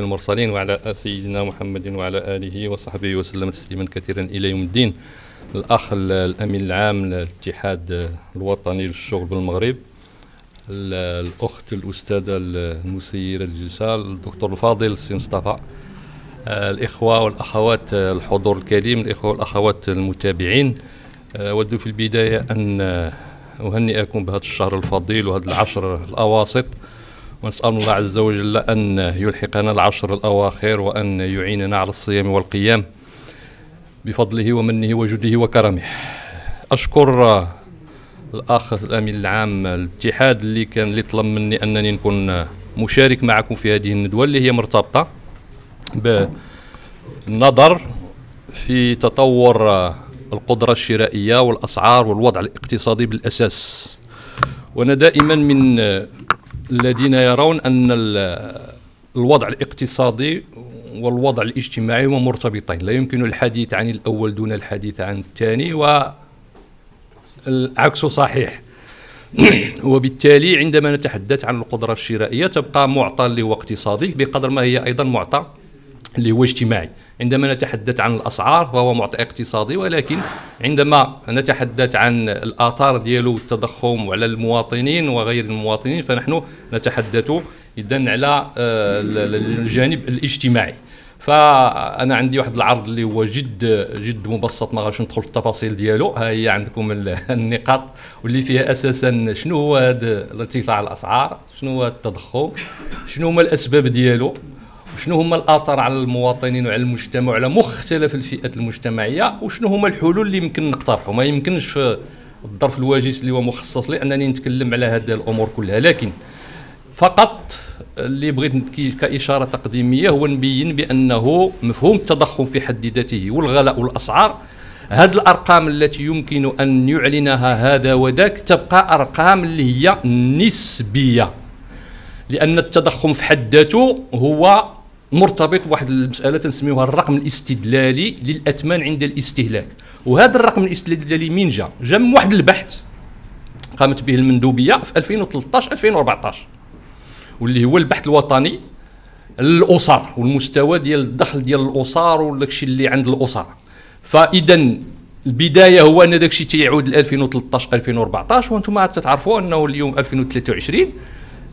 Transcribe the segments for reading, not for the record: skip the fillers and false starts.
أشرف المرسلين وعلى سيدنا محمد وعلى آله وصحبه وسلم تسليما كثيرا إلى يوم الدين. الأخ الأمين العام للاتحاد الوطني للشغل بالمغرب، الأخت الأستاذة المسيرة الجسال الدكتور الفاضل السي مصطفى، الإخوة والأخوات الحضور الكريم، الإخوة والأخوات المتابعين، أود في البداية أن أهنئكم بهذا الشهر الفضيل وهذا العشر الأواسط، ونسأل الله عز وجل أن يلحقنا العشر الأواخر وأن يعيننا على الصيام والقيام بفضله ومنه وجوده وكرمه. أشكر الأخ الأمين العام الاتحاد اللي طلب مني أنني نكون مشارك معكم في هذه الندوة اللي هي مرتبطة بالنظر في تطور القدرة الشرائية والأسعار والوضع الاقتصادي بالأساس. وأنا دائما من الذين يرون أن الوضع الاقتصادي والوضع الاجتماعي هما مرتبطين، لا يمكن الحديث عن الأول دون الحديث عن الثاني والعكس صحيح. وبالتالي عندما نتحدث عن القدرة الشرائية تبقى معطى اللي هو اقتصادي بقدر ما هي أيضا معطى اللي هو اجتماعي. عندما نتحدث عن الأسعار فهو معطى اقتصادي، ولكن عندما نتحدث عن الآثار ديالو التضخم وعلى المواطنين وغير المواطنين فنحن نتحدث إذن على الجانب الاجتماعي. فأنا عندي واحد العرض اللي هو جد مبسط، ما غاديش ندخل في التفاصيل ديالو، ها هي عندكم النقاط واللي فيها أساسا شنو هو هذا ارتفاع الأسعار، شنو هو التضخم، شنو هما الأسباب ديالو، شنو هما الآثار على المواطنين وعلى المجتمع وعلى مختلف الفئات المجتمعية، وشنو هما الحلول اللي يمكن نقترحو. ما يمكنش في الظرف الواجس اللي هو مخصص لي أنني نتكلم على هذه الأمور كلها، لكن فقط اللي بغيت كإشارة تقديمية هو نبين بأنه مفهوم التضخم في حد ذاته والغلاء والأسعار، هذه الأرقام التي يمكن أن يعلنها هذا وذاك تبقى أرقام اللي هي نسبية، لأن التضخم في حد ذاته هو مرتبط بواحد المسألة تنسميوها الرقم الاستدلالي للأثمان عند الاستهلاك. وهذا الرقم الاستدلالي مين جا؟ جا من واحد البحث قامت به المندوبية في 2013 2014 واللي هو البحث الوطني للأسر والمستوى ديال الدخل ديال الأسر وداكشي اللي عند الأسر. فإذا البداية هو أن داكشي تيعود ل 2013 2014 وأنتم عاد تتعرفوا أنه اليوم 2023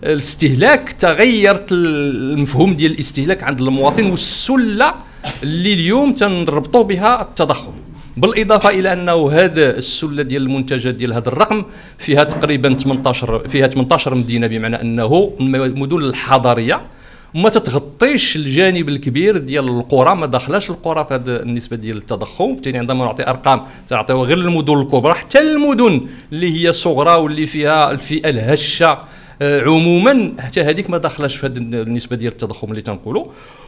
الاستهلاك تغيرت المفهوم ديال الاستهلاك عند المواطن والسله اللي اليوم تنربطوا بها التضخم، بالاضافه الى انه هذا السله ديال المنتجات ديال هذا الرقم فيها تقريبا 18 مدينه، بمعنى انه المدن الحضريه ما تتغطيش الجانب الكبير ديال القرى، ما داخلاش القرى في هذه النسبه ديال التضخم. بالتالي عندما نعطي ارقام تعطيوها غير المدن الكبرى، حتى المدن اللي هي صغرى واللي فيها الفئه الهشه عموما حتى هذيك ما داخلاش في هذه النسبه ديال التضخم اللي تنقولوا.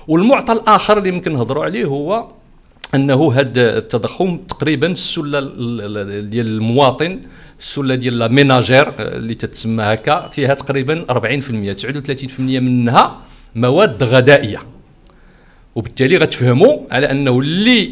والمعطى الاخر اللي يمكن نهضروا عليه هو انه هذا التضخم تقريبا السله ديال المواطن، السله ديال لا ميناجير اللي تتسمى هكا، فيها تقريبا 40% 39% منها مواد غذائيه. وبالتالي غتفهموا على انه اللي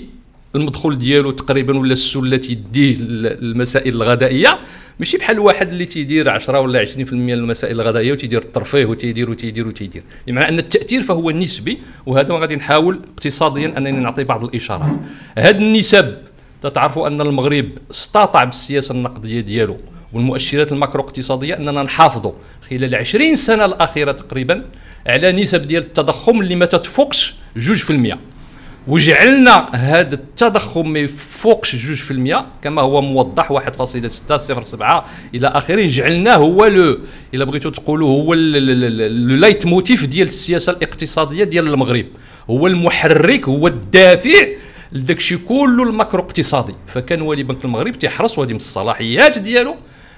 المدخول ديالو تقريبا ولا السله تيديه المسائل الغذائيه، ماشي بحال واحد اللي تيدير 10 ولا 20% المسائل الغذائيه وتيدير الترفيه وتيدير، بمعنى ان التاثير فهو نسبي. وهذا غادي نحاول اقتصاديا انني نعطي بعض الاشارات. هاد النسب تتعرفوا ان المغرب استطاع بالسياسه النقديه ديالو والمؤشرات الماكرو اقتصاديه اننا نحافظوا خلال 20 سنه الاخيره تقريبا على نسب ديال التضخم اللي ما تتفوقش 2%، وجعلنا هذا التضخم ما يفوقش 2% كما هو موضح 1.607 الى اخره. جعلناه هو الا بغيتوا تقولوا هو اللايت موتيف ديال السياسه الاقتصاديه ديال المغرب، هو المحرك، هو الدافع لداكشي كله الماكرو اقتصادي. فكان ولي بنك المغرب تيحرص، وهذه من الصلاحيات ديالو،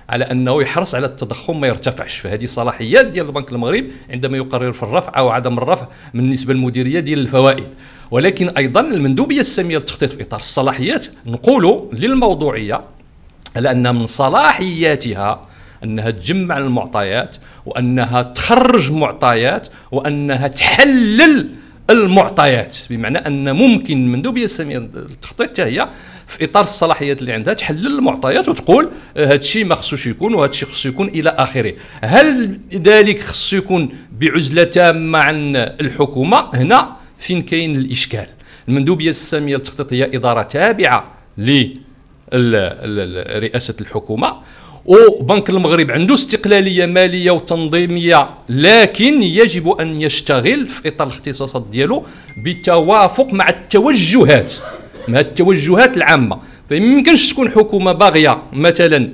على انه يحرص على التضخم ما يرتفعش. فهذه صلاحيات ديال بنك المغرب عندما يقرر في الرفع او عدم الرفع من النسبه المديريه ديال الفوائد. ولكن ايضا المندوبيه الساميه للتخطيط في اطار الصلاحيات نقولوا للموضوعيه على ان من صلاحياتها انها تجمع المعطيات وانها تخرج معطيات وانها تحلل المعطيات، بمعنى ان ممكن مندوبيه الساميه التخطيط حتى هي في اطار الصلاحيات اللي عندها تحلل المعطيات وتقول هذا الشيء ما خصوش يكون وهذا الشيء خصو يكون الى اخره. هل ذلك خصو يكون بعزله تامه عن الحكومه؟ هنا فين كاين الاشكال. المندوبيه الساميه للتخطيط هي اداره تابعه لرئاسه الحكومه، وبنك المغرب عنده استقلالية مالية وتنظيمية، لكن يجب أن يشتغل في إطار الاختصاصات ديالو بالتوافق مع التوجهات العامة. فممكنش تكون حكومة باغية مثلا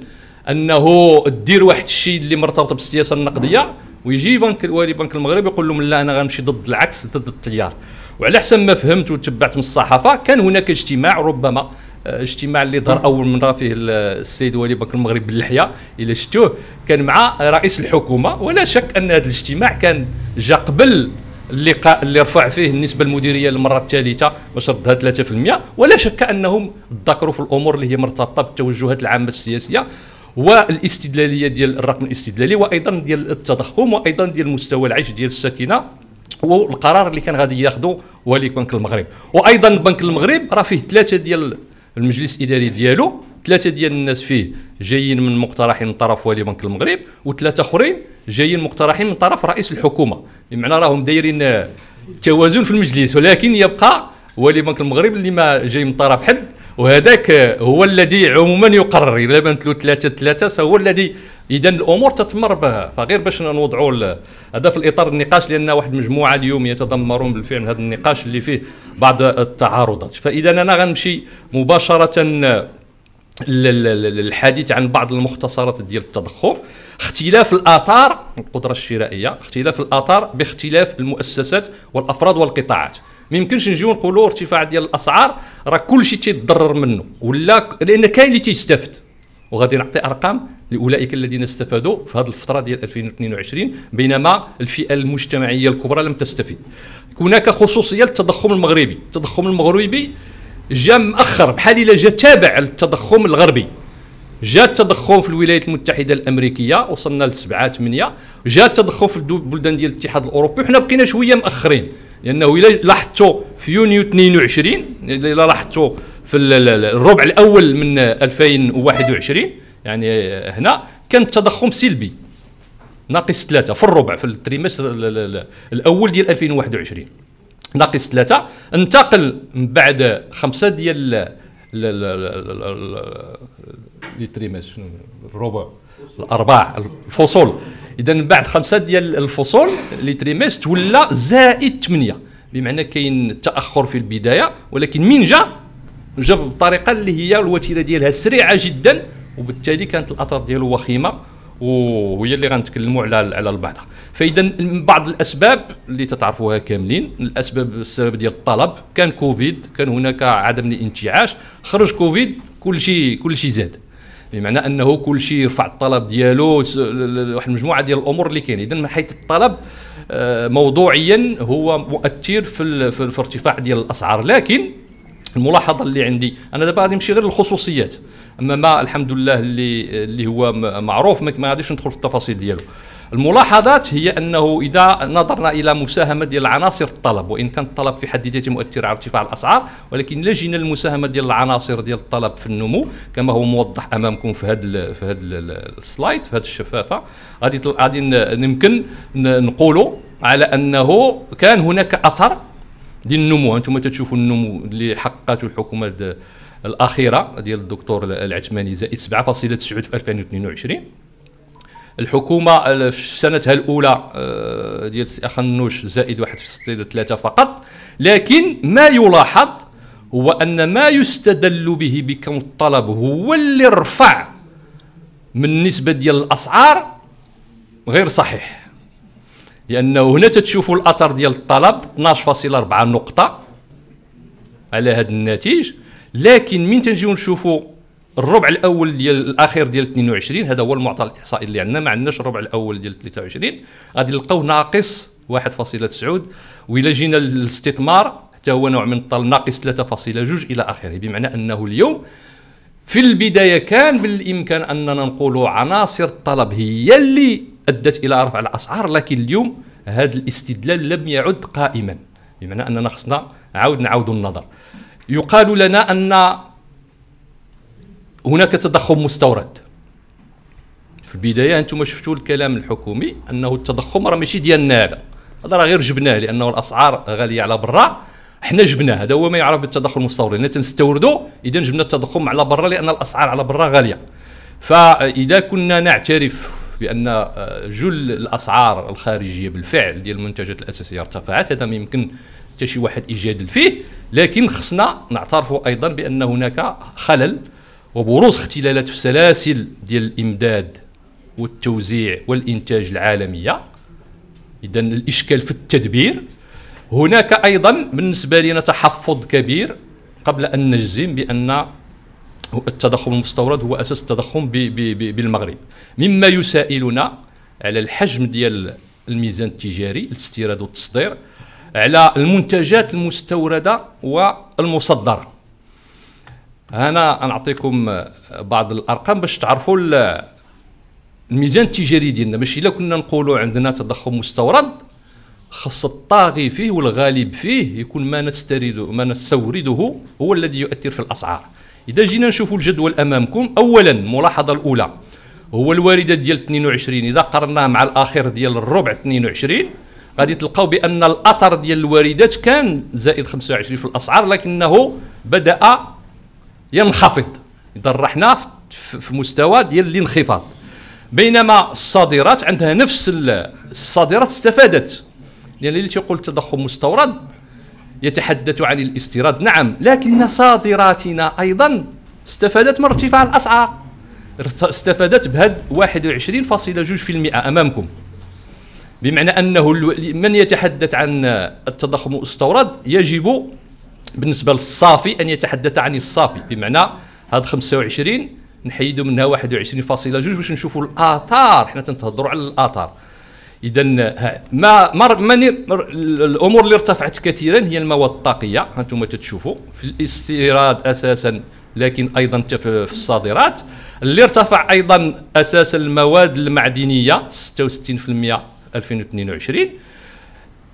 أنه دير واحد الشيء اللي مرتبط بالسياسة النقدية ويجي بنك المغرب يقول لهم لا أنا غنمشي ضد العكس، ضد التيار. وعلى حسب ما فهمت وتبعت من الصحافة كان هناك اجتماع، ربما اجتماع اللي دار اول مره فيه السيد ولي بنك المغرب باللحيه الا شفتوه، كان مع رئيس الحكومه، ولا شك ان هذا الاجتماع كان جا قبل اللقاء اللي رفع فيه النسبه المديريه للمره الثالثه باش ردها 3%، ولا شك انهم تذكروا في الامور اللي هي مرتبطه بالتوجهات العامه السياسيه والاستدلاليه ديال الرقم الاستدلالي، وايضا ديال التضخم، وايضا ديال مستوى العيش ديال الساكنه، والقرار اللي كان غادي ياخذه ولي بنك المغرب. وايضا بنك المغرب راه فيه 3 ديال المجلس الاداري ديالو، 3 ديال الناس فيه جايين من مقترحين من طرف ولي بنك المغرب، و3 اخرين جايين مقترحين من طرف رئيس الحكومه، بمعنى راهم دايرين توازن في المجلس، ولكن يبقى ولي بنك المغرب اللي ما جاي من طرف حد، وهذاك هو الذي عموما يقرر. الا بانت له 3 فهو الذي اذا الامور تتمر بها. فغير باش نوضعوا هذا في الاطار النقاش، لان واحد المجموعه اليوم يتضمرون بالفعل هذا النقاش اللي فيه بعض التعارضات. فاذا انا غنمشي مباشره للحديث عن بعض المختصرات ديال التضخم. اختلاف الاثار القدره الشرائيه، اختلاف الاثار باختلاف المؤسسات والافراد والقطاعات. ما يمكنش نجيو نقولوا ارتفاع ديال الاسعار راه كلشي تيتضرر منه، ولا لان كاين اللي تيستافد، وغادي نعطي ارقام لاولئك الذين استفادوا في هذه الفتره ديال 2022، بينما الفئه المجتمعيه الكبرى لم تستفد. هناك خصوصيه للتضخم المغربي، التضخم المغربي جاء مأخر، بحال الا جاء تابع للتضخم الغربي. جاء التضخم في الولايات المتحده الامريكيه وصلنا ل 7 8، جاء التضخم في البلدان ديال الاتحاد الاوروبي، وحنا بقينا شويه مأخرين، لانه الا لاحظتوا في يونيو 22، الا لاحظتوا في الربع الاول من 2021 يعني هنا كان التضخم سلبي ناقص 3 في الربع، في التريمستر الاول ديال 2021 ناقص 3. انتقل من بعد 5 ديال لي تريمستر الربع الارباع الفصول، اذا من بعد 5 ديال الفصول لي تريمستر ولا زائد 8، بمعنى كاين تاخر في البدايه، ولكن من جا بطريقه اللي هي الوتيره ديالها سريعه جدا، وبالتالي كانت الاثار ديالو وخيمه، وهي اللي غنتكلموا على بعضها. فاذا بعض الاسباب اللي تتعرفوها كاملين، الاسباب السبب ديال الطلب، كان كوفيد، كان هناك عدم الانتعاش، خرج كوفيد كلشي زاد، بمعنى انه كلشي رفع الطلب ديالو، واحد المجموعه ديال الامور اللي كاين. اذا من حيث الطلب موضوعيا هو مؤثر في ارتفاع ديال الاسعار. لكن الملاحظه اللي عندي انا دابا غادي نمشي غير للخصوصيات، اما ما الحمد لله اللي هو معروف ما غاديش ندخل في التفاصيل ديالو. الملاحظات هي انه اذا نظرنا الى مساهمه ديال عناصر الطلب، وان كان الطلب في حد ذاته مؤثر على ارتفاع الاسعار، ولكن لا جينا المساهمه ديال العناصر ديال الطلب في النمو كما هو موضح امامكم في هذا السلايد، في هذه الشفافه، غادي يمكن نقولوا على انه كان هناك اثر ديال النمو. انتم تشوفوا النمو اللي حققته الحكومه الاخيره ديال الدكتور العثماني زائد 7.9 في 2022. الحكومه في سنتها الاولى ديال السي اخنوش زائد 1.3 فقط. لكن ما يلاحظ هو ان ما يستدل به بكون الطلب هو اللي رفع من النسبه ديال الاسعار غير صحيح، لانه هنا تتشوفوا الاثر ديال الطلب 12.4 نقطه على هذا الناتج. لكن من تنجيو نشوفوا الربع الاول ديال الاخير ديال 22، هذا هو المعطى الاحصائي اللي عندنا، ما عندناش الربع الاول ديال 23، غادي نلقاو ناقص 1.9. وإلا جينا الاستثمار حتى هو نوع من الطلب ناقص 3.2 الى اخره. بمعنى انه اليوم في البدايه كان بالامكان اننا نقولوا عناصر الطلب هي اللي ادت الى رفع الاسعار، لكن اليوم هذا الاستدلال لم يعد قائما، بمعنى اننا خصنا نعاودوا النظر. يقال لنا ان هناك تضخم مستورد. في البدايه انتم شفتوا الكلام الحكومي انه التضخم راه ماشي ديالنا، هذا راه غير جبناه لانه الاسعار غاليه على برا، حنا جبناه، هذا هو ما يعرف بالتضخم المستورد، لان تنستوردوا اذا جبنا التضخم على برا لان الاسعار على برا غاليه. فاذا كنا نعترف بان جل الاسعار الخارجيه بالفعل ديال المنتجات الاساسيه ارتفعت، هذا ما يمكن حتى شي واحد يجادل فيه، لكن خصنا نعترفوا ايضا بان هناك خلل وبروز اختلالات في سلاسل ديال الامداد والتوزيع والانتاج العالميه، اذا الاشكال في التدبير. هناك ايضا بالنسبه لنا تحفظ كبير قبل ان نجزم بان التضخم المستورد هو اساس التضخم بالمغرب، مما يسائلنا على الحجم ديال الميزان التجاري، الاستيراد والتصدير، على المنتجات المستورده والمصدره. هنا نعطيكم بعض الارقام باش تعرفوا الميزان التجاري ديالنا، ماشي الا كنا نقولوا عندنا تضخم مستورد خاص الطاغي فيه والغالب فيه يكون ما نستورده هو الذي يؤثر في الاسعار. إذا جينا نشوفوا الجدول أمامكم، أولا الملاحظة الأولى هو الواردات ديال 22، إذا قرناه مع الأخير ديال الربع 22 غادي تلقاو بأن الأثر ديال الواردات كان زائد 25 في الأسعار، لكنه بدأ ينخفض، إذا رحنا في مستوى ديال الانخفاض. بينما الصادرات عندها نفس الصادرات استفادت، لأن اللي تيقول التضخم مستورد يتحدث عن الاستيراد، نعم، لكن صادراتنا أيضا استفادت من ارتفاع الأسعار، استفادت بهذا 21.2% أمامكم، بمعنى أنه من يتحدث عن التضخم المستورد يجب بالنسبة للصافي أن يتحدث عن الصافي، بمعنى هذا 25 نحيدوا منها 21.2 باش نشوفوا الآثار، حنا تنتهضروا على الآثار. إذا الأمور اللي ارتفعت كثيرا هي المواد الطاقية، أنتم تشوفوا في الاستيراد أساسا، لكن أيضا في الصادرات اللي ارتفع أيضا أساسا المواد المعدنية 66% في 2022،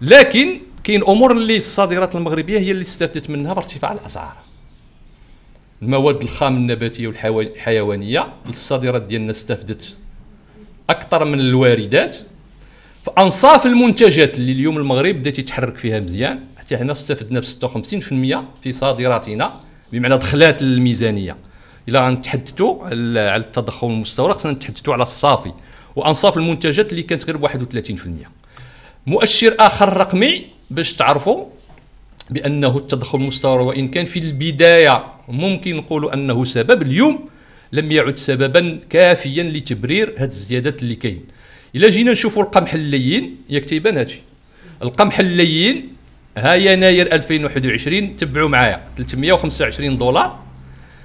لكن كاين أمور اللي الصادرات المغربية هي اللي استفدت منها بارتفاع الأسعار. المواد الخام النباتية والحيوانية الصادرات ديالنا استفدت أكثر من الواردات. فأنصاف المنتجات اللي اليوم المغرب بدا تيتحرك فيها مزيان، حتى حنا استفدنا ب 56% في صادراتنا، بمعنى دخلات الميزانية. إلا غنتحدثوا على التضخم المستورد خصنا نتحدثوا على الصافي وأنصاف المنتجات اللي كانت غير ب 31%. مؤشر آخر رقمي باش تعرفوا بأنه التضخم المستورد وإن كان في البداية ممكن نقولوا أنه سبب، اليوم لم يعد سببا كافيا لتبرير هاد الزيادات اللي كاين. إلا جينا نشوفوا القمح اللين ياك تيبان هادشي، القمح اللين ها يناير 2021 تبعوا معايا $325،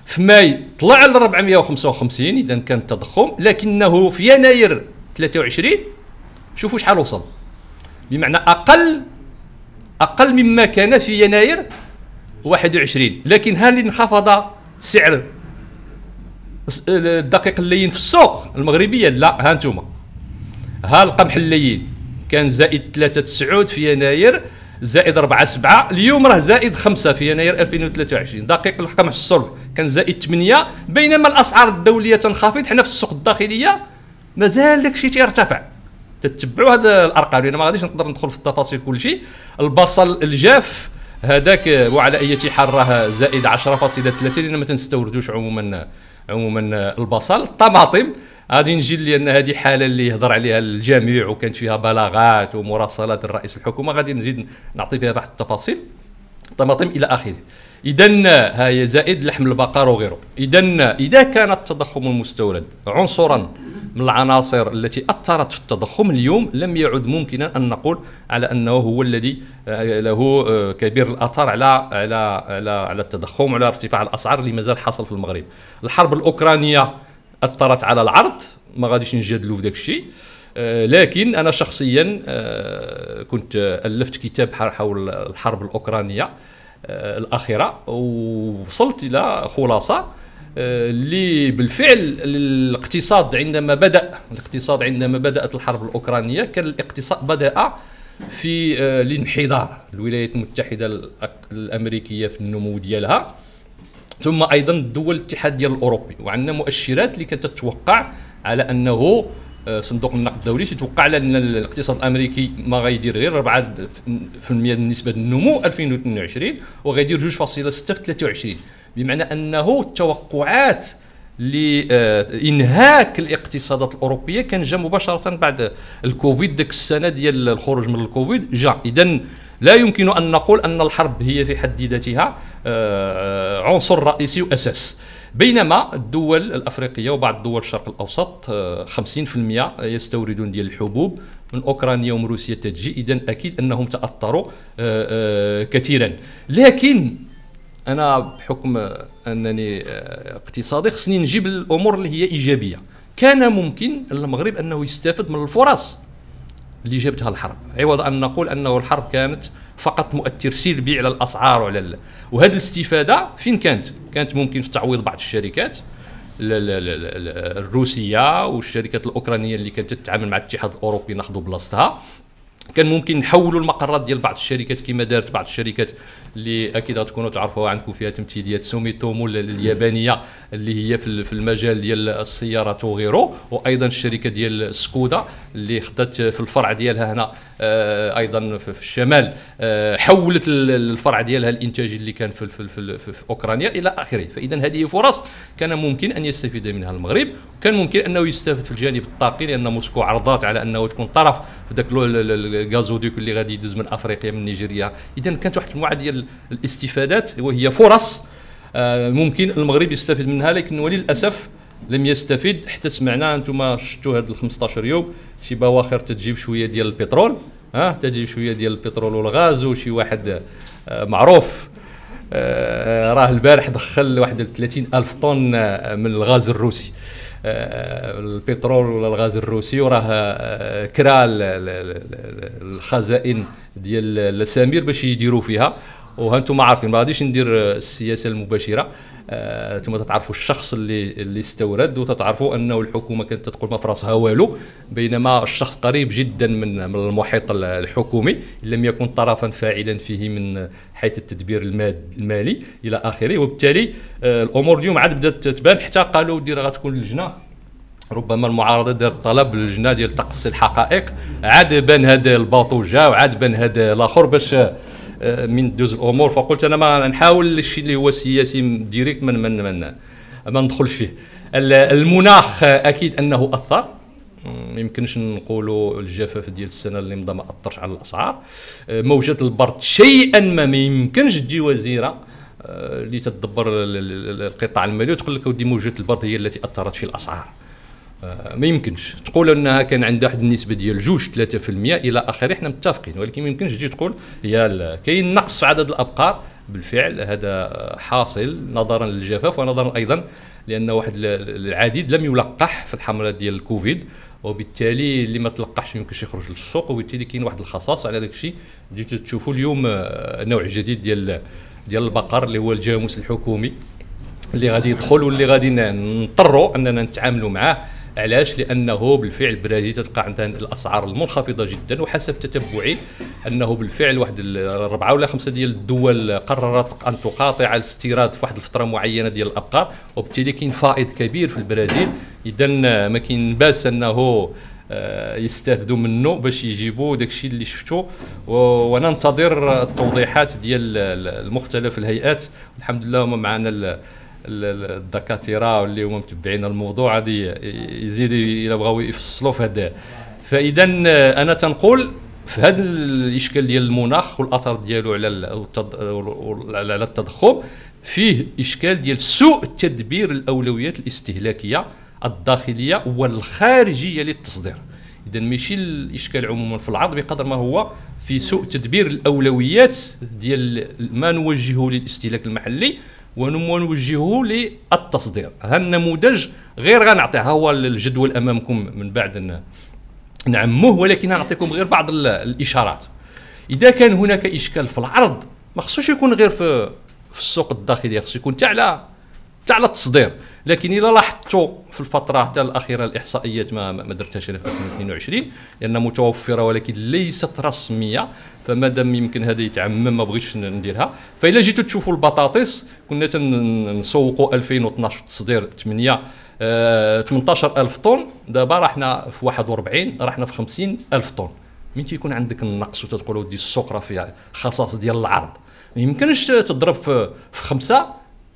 في ماي طلع ل 455، إذا كان التضخم، لكنه في يناير 23 شوفوا شحال وصل، بمعنى أقل مما كان في يناير 21، لكن هل انخفض سعر الدقيق اللين في السوق المغربية؟ لا، ها انتوما ها القمح اللين كان زائد 3.9 في يناير، زائد 4.7، اليوم راه زائد 5 في يناير 2023. دقيق القمح الصلب كان زائد 8، بينما الاسعار الدوليه تنخفض، حنا في السوق الداخليه مازال داكشي تيرتفع. تتبعوا هاد الارقام لان ما غاديش نقدر ندخل في التفاصيل كلشي. البصل الجاف هذاك وعلى اي حال راه زائد 10.3 لان ما تنستوردوش عموما البصل. الطماطم غادي نجي، لان هذه حاله اللي يهضر عليها الجميع وكانت فيها بلاغات ومراسلات الرئيس الحكومه، غادي نزيد نعطي فيها بعض التفاصيل، الطماطم الى اخره. اذا ها هي زائد لحم البقر وغيره. اذا كان التضخم المستورد عنصرا من العناصر التي اثرت في التضخم، اليوم لم يعد ممكنا ان نقول على انه هو الذي له كبير الاثار على على على على التضخم وعلى ارتفاع الاسعار اللي مازال حاصل في المغرب. الحرب الاوكرانيه اثرت على العرض، ما غاديش نجادلوا في داك الشيء، لكن انا شخصيا كنت الفت كتاب حول الحرب الاوكرانيه الاخيره، ووصلت الى خلاصه اللي بالفعل الاقتصاد عندما بدأت الحرب الأوكرانية كان الاقتصاد بدأ في الانحدار الولايات المتحدة الأمريكية في النمو ديالها، ثم أيضا الدول الاتحاد ديال الأوروبي. وعندنا مؤشرات اللي كتتوقع على أنه صندوق النقد الدولي تتوقع على أن الاقتصاد الأمريكي ما غيدير غير 4% بالنسبة للنمو 2022 وغيدير 2.6 في 23، بمعنى أنه التوقعات لإنهاك الاقتصادات الأوروبية كان جا مباشرة بعد الكوفيد، ديك السنة ديال الخروج من الكوفيد جا. إذن لا يمكن أن نقول أن الحرب هي في حد ذاتها عنصر رئيسي وأساس، بينما الدول الأفريقية وبعض دول الشرق الأوسط 50% يستوردون ديال الحبوب من أوكرانيا ومن روسيا تجي، إذن أكيد أنهم تأثروا كثيرا. لكن أنا بحكم أنني اقتصادي خصني نجيب الأمور اللي هي إيجابية. كان ممكن المغرب أنه يستفد من الفرص اللي جابتها الحرب، عوض أن نقول أنه الحرب كانت فقط مؤثر سلبي على الأسعار وعلى وهذه الاستفادة فين كانت؟ كانت ممكن في تعويض بعض الشركات الروسية والشركات الأوكرانية اللي كانت تتعامل مع الاتحاد الأوروبي ناخذوا بلاصتها. كان ممكن نحولوا المقرات ديال بعض الشركات كما دارت بعض الشركات اللي اكيد غتكونوا تعرفوها، عندكم فيها تمثيليات سوميتومو اليابانيه اللي هي في المجال ديال السيارات وغيره، وايضا الشركه ديال سكودا اللي خدات في الفرع ديالها هنا ايضا في الشمال، حولت الفرع ديالها الانتاجي اللي كان في اوكرانيا الى اخره. فاذا هذه فرص كان ممكن ان يستفيد منها المغرب، وكان ممكن انه يستفيد في الجانب الطاقي لان موسكو عرضات على انه تكون طرف في ذاك الغازوديك اللي غادي يدوز من افريقيا من نيجيريا. اذا كانت واحد المجموعه ديال الاستفادات وهي فرص ممكن المغرب يستفيد منها، لكن وللاسف لم يستفد. حتى سمعنا انتم شفتوا هاد 15 يوم شي بواخر تجيب شويه ديال البترول، تجيب شويه ديال البترول والغاز، وشي واحد معروف راه البارح دخل واحد 30,000 طن من الغاز الروسي، البترول ولا الغاز الروسي، وراه كرا الخزائن ديال السمير باش يديروا فيها. وهانتم عارفين ما غاديش ندير السياسه المباشره، انتم تتعرفوا الشخص اللي استورد، وتتعرفوا انه الحكومه كانت تقول ما في راسها والو، بينما الشخص قريب جدا من المحيط الحكومي لم يكن طرفا فاعلا فيه من حيث التدبير المالي الى اخره. وبالتالي الامور اليوم عاد بدات تبان، حتى قالوا دير غتكون اللجنه، ربما المعارضه دارت طلب اللجنه ديال تقصي الحقائق، عاد بان هذا الباطوجه وعاد بان هذا الاخر باش من دوز الامور. فقلت انا ما نحاول الشيء اللي هو سياسي ديريكت ما ندخلش فيه. المناخ اكيد انه اثر، ما يمكنش نقولوا الجفاف ديال السنه اللي مضى ما اثرش على الاسعار. موجه البرد شيئا ما يمكنش تجي وزيره اللي تدبر القطاع المالي وتقول لك ودي موجه البرد هي التي اثرت في الاسعار، ما يمكنش تقول انها كان عندها واحد النسبه ديال 2-3% الى اخره، حنا متفقين. ولكن ما يمكنش تجي تقول يا كاين نقص في عدد الابقار. بالفعل هذا حاصل نظرا للجفاف، ونظرا ايضا لان واحد العديد لم يلقح في الحمله ديال الكوفيد، وبالتالي اللي ما تلقحش ما يمكنش يخرج للسوق، وبالتالي كاين واحد الخصاص على داك الشيء. بديتو تشوفوا اليوم نوع جديد ديال البقر اللي هو الجاموس الحكومي اللي غادي يدخل واللي غادي نضطروا اننا نتعاملوا معاه. علاش؟ لانه بالفعل البرازيل تبقى عندها الاسعار المنخفضه جدا، وحسب تتبعي انه بالفعل واحد 4 ولا 5 ديال الدول قررت ان تقاطع الاستيراد في واحد الفتره معينه ديال الابقار، وبالتالي كاين فائض كبير في البرازيل. اذا ما كاين باس انه يستافدوا منه باش يجيبوا داك الشيء اللي شفتوا، وننتظر التوضيحات ديال المختلف الهيئات. الحمد لله هما معنا الدكاتره اللي هما متبعين الموضوع، غادي يزيدوا الا بغاو يفصلوا في هذا. فاذا انا تنقول في هذا الاشكال ديال المناخ والاثر ديالو على التضخم، فيه اشكال ديال سوء تدبير الاولويات الاستهلاكيه الداخليه والخارجيه للتصدير. اذا ماشي الاشكال عموما في العرض بقدر ما هو في سوء تدبير الاولويات ديال ما نوجهه للاستهلاك المحلي ونوجهه للتصدير. هذا النموذج غير غنعطيه، هو الجدول امامكم من بعد نعموه، ولكن غنعطيكم غير بعض الاشارات. اذا كان هناك اشكال في العرض ما خصوش يكون غير في السوق الداخلي، خصو يكون حتى على التصدير. لكن إلا لاحظتوا في الفترة حتى الأخيرة الإحصائيات ما درتهاش في 2022 لأن متوفرة ولكن ليست رسمية، فمادام يمكن هذا يتعمم ما بغيتش نديرها. فإلا جيتوا تشوفوا البطاطس كنا تنسوقوا 2012 تصدير 18000 طن، دابا رحنا في 41، رحنا في 50000 طن. من تيكون عندك النقص وتقولوا دي السوق راه فيها خصاص ديال العرض، ما يمكنش تضرب في 5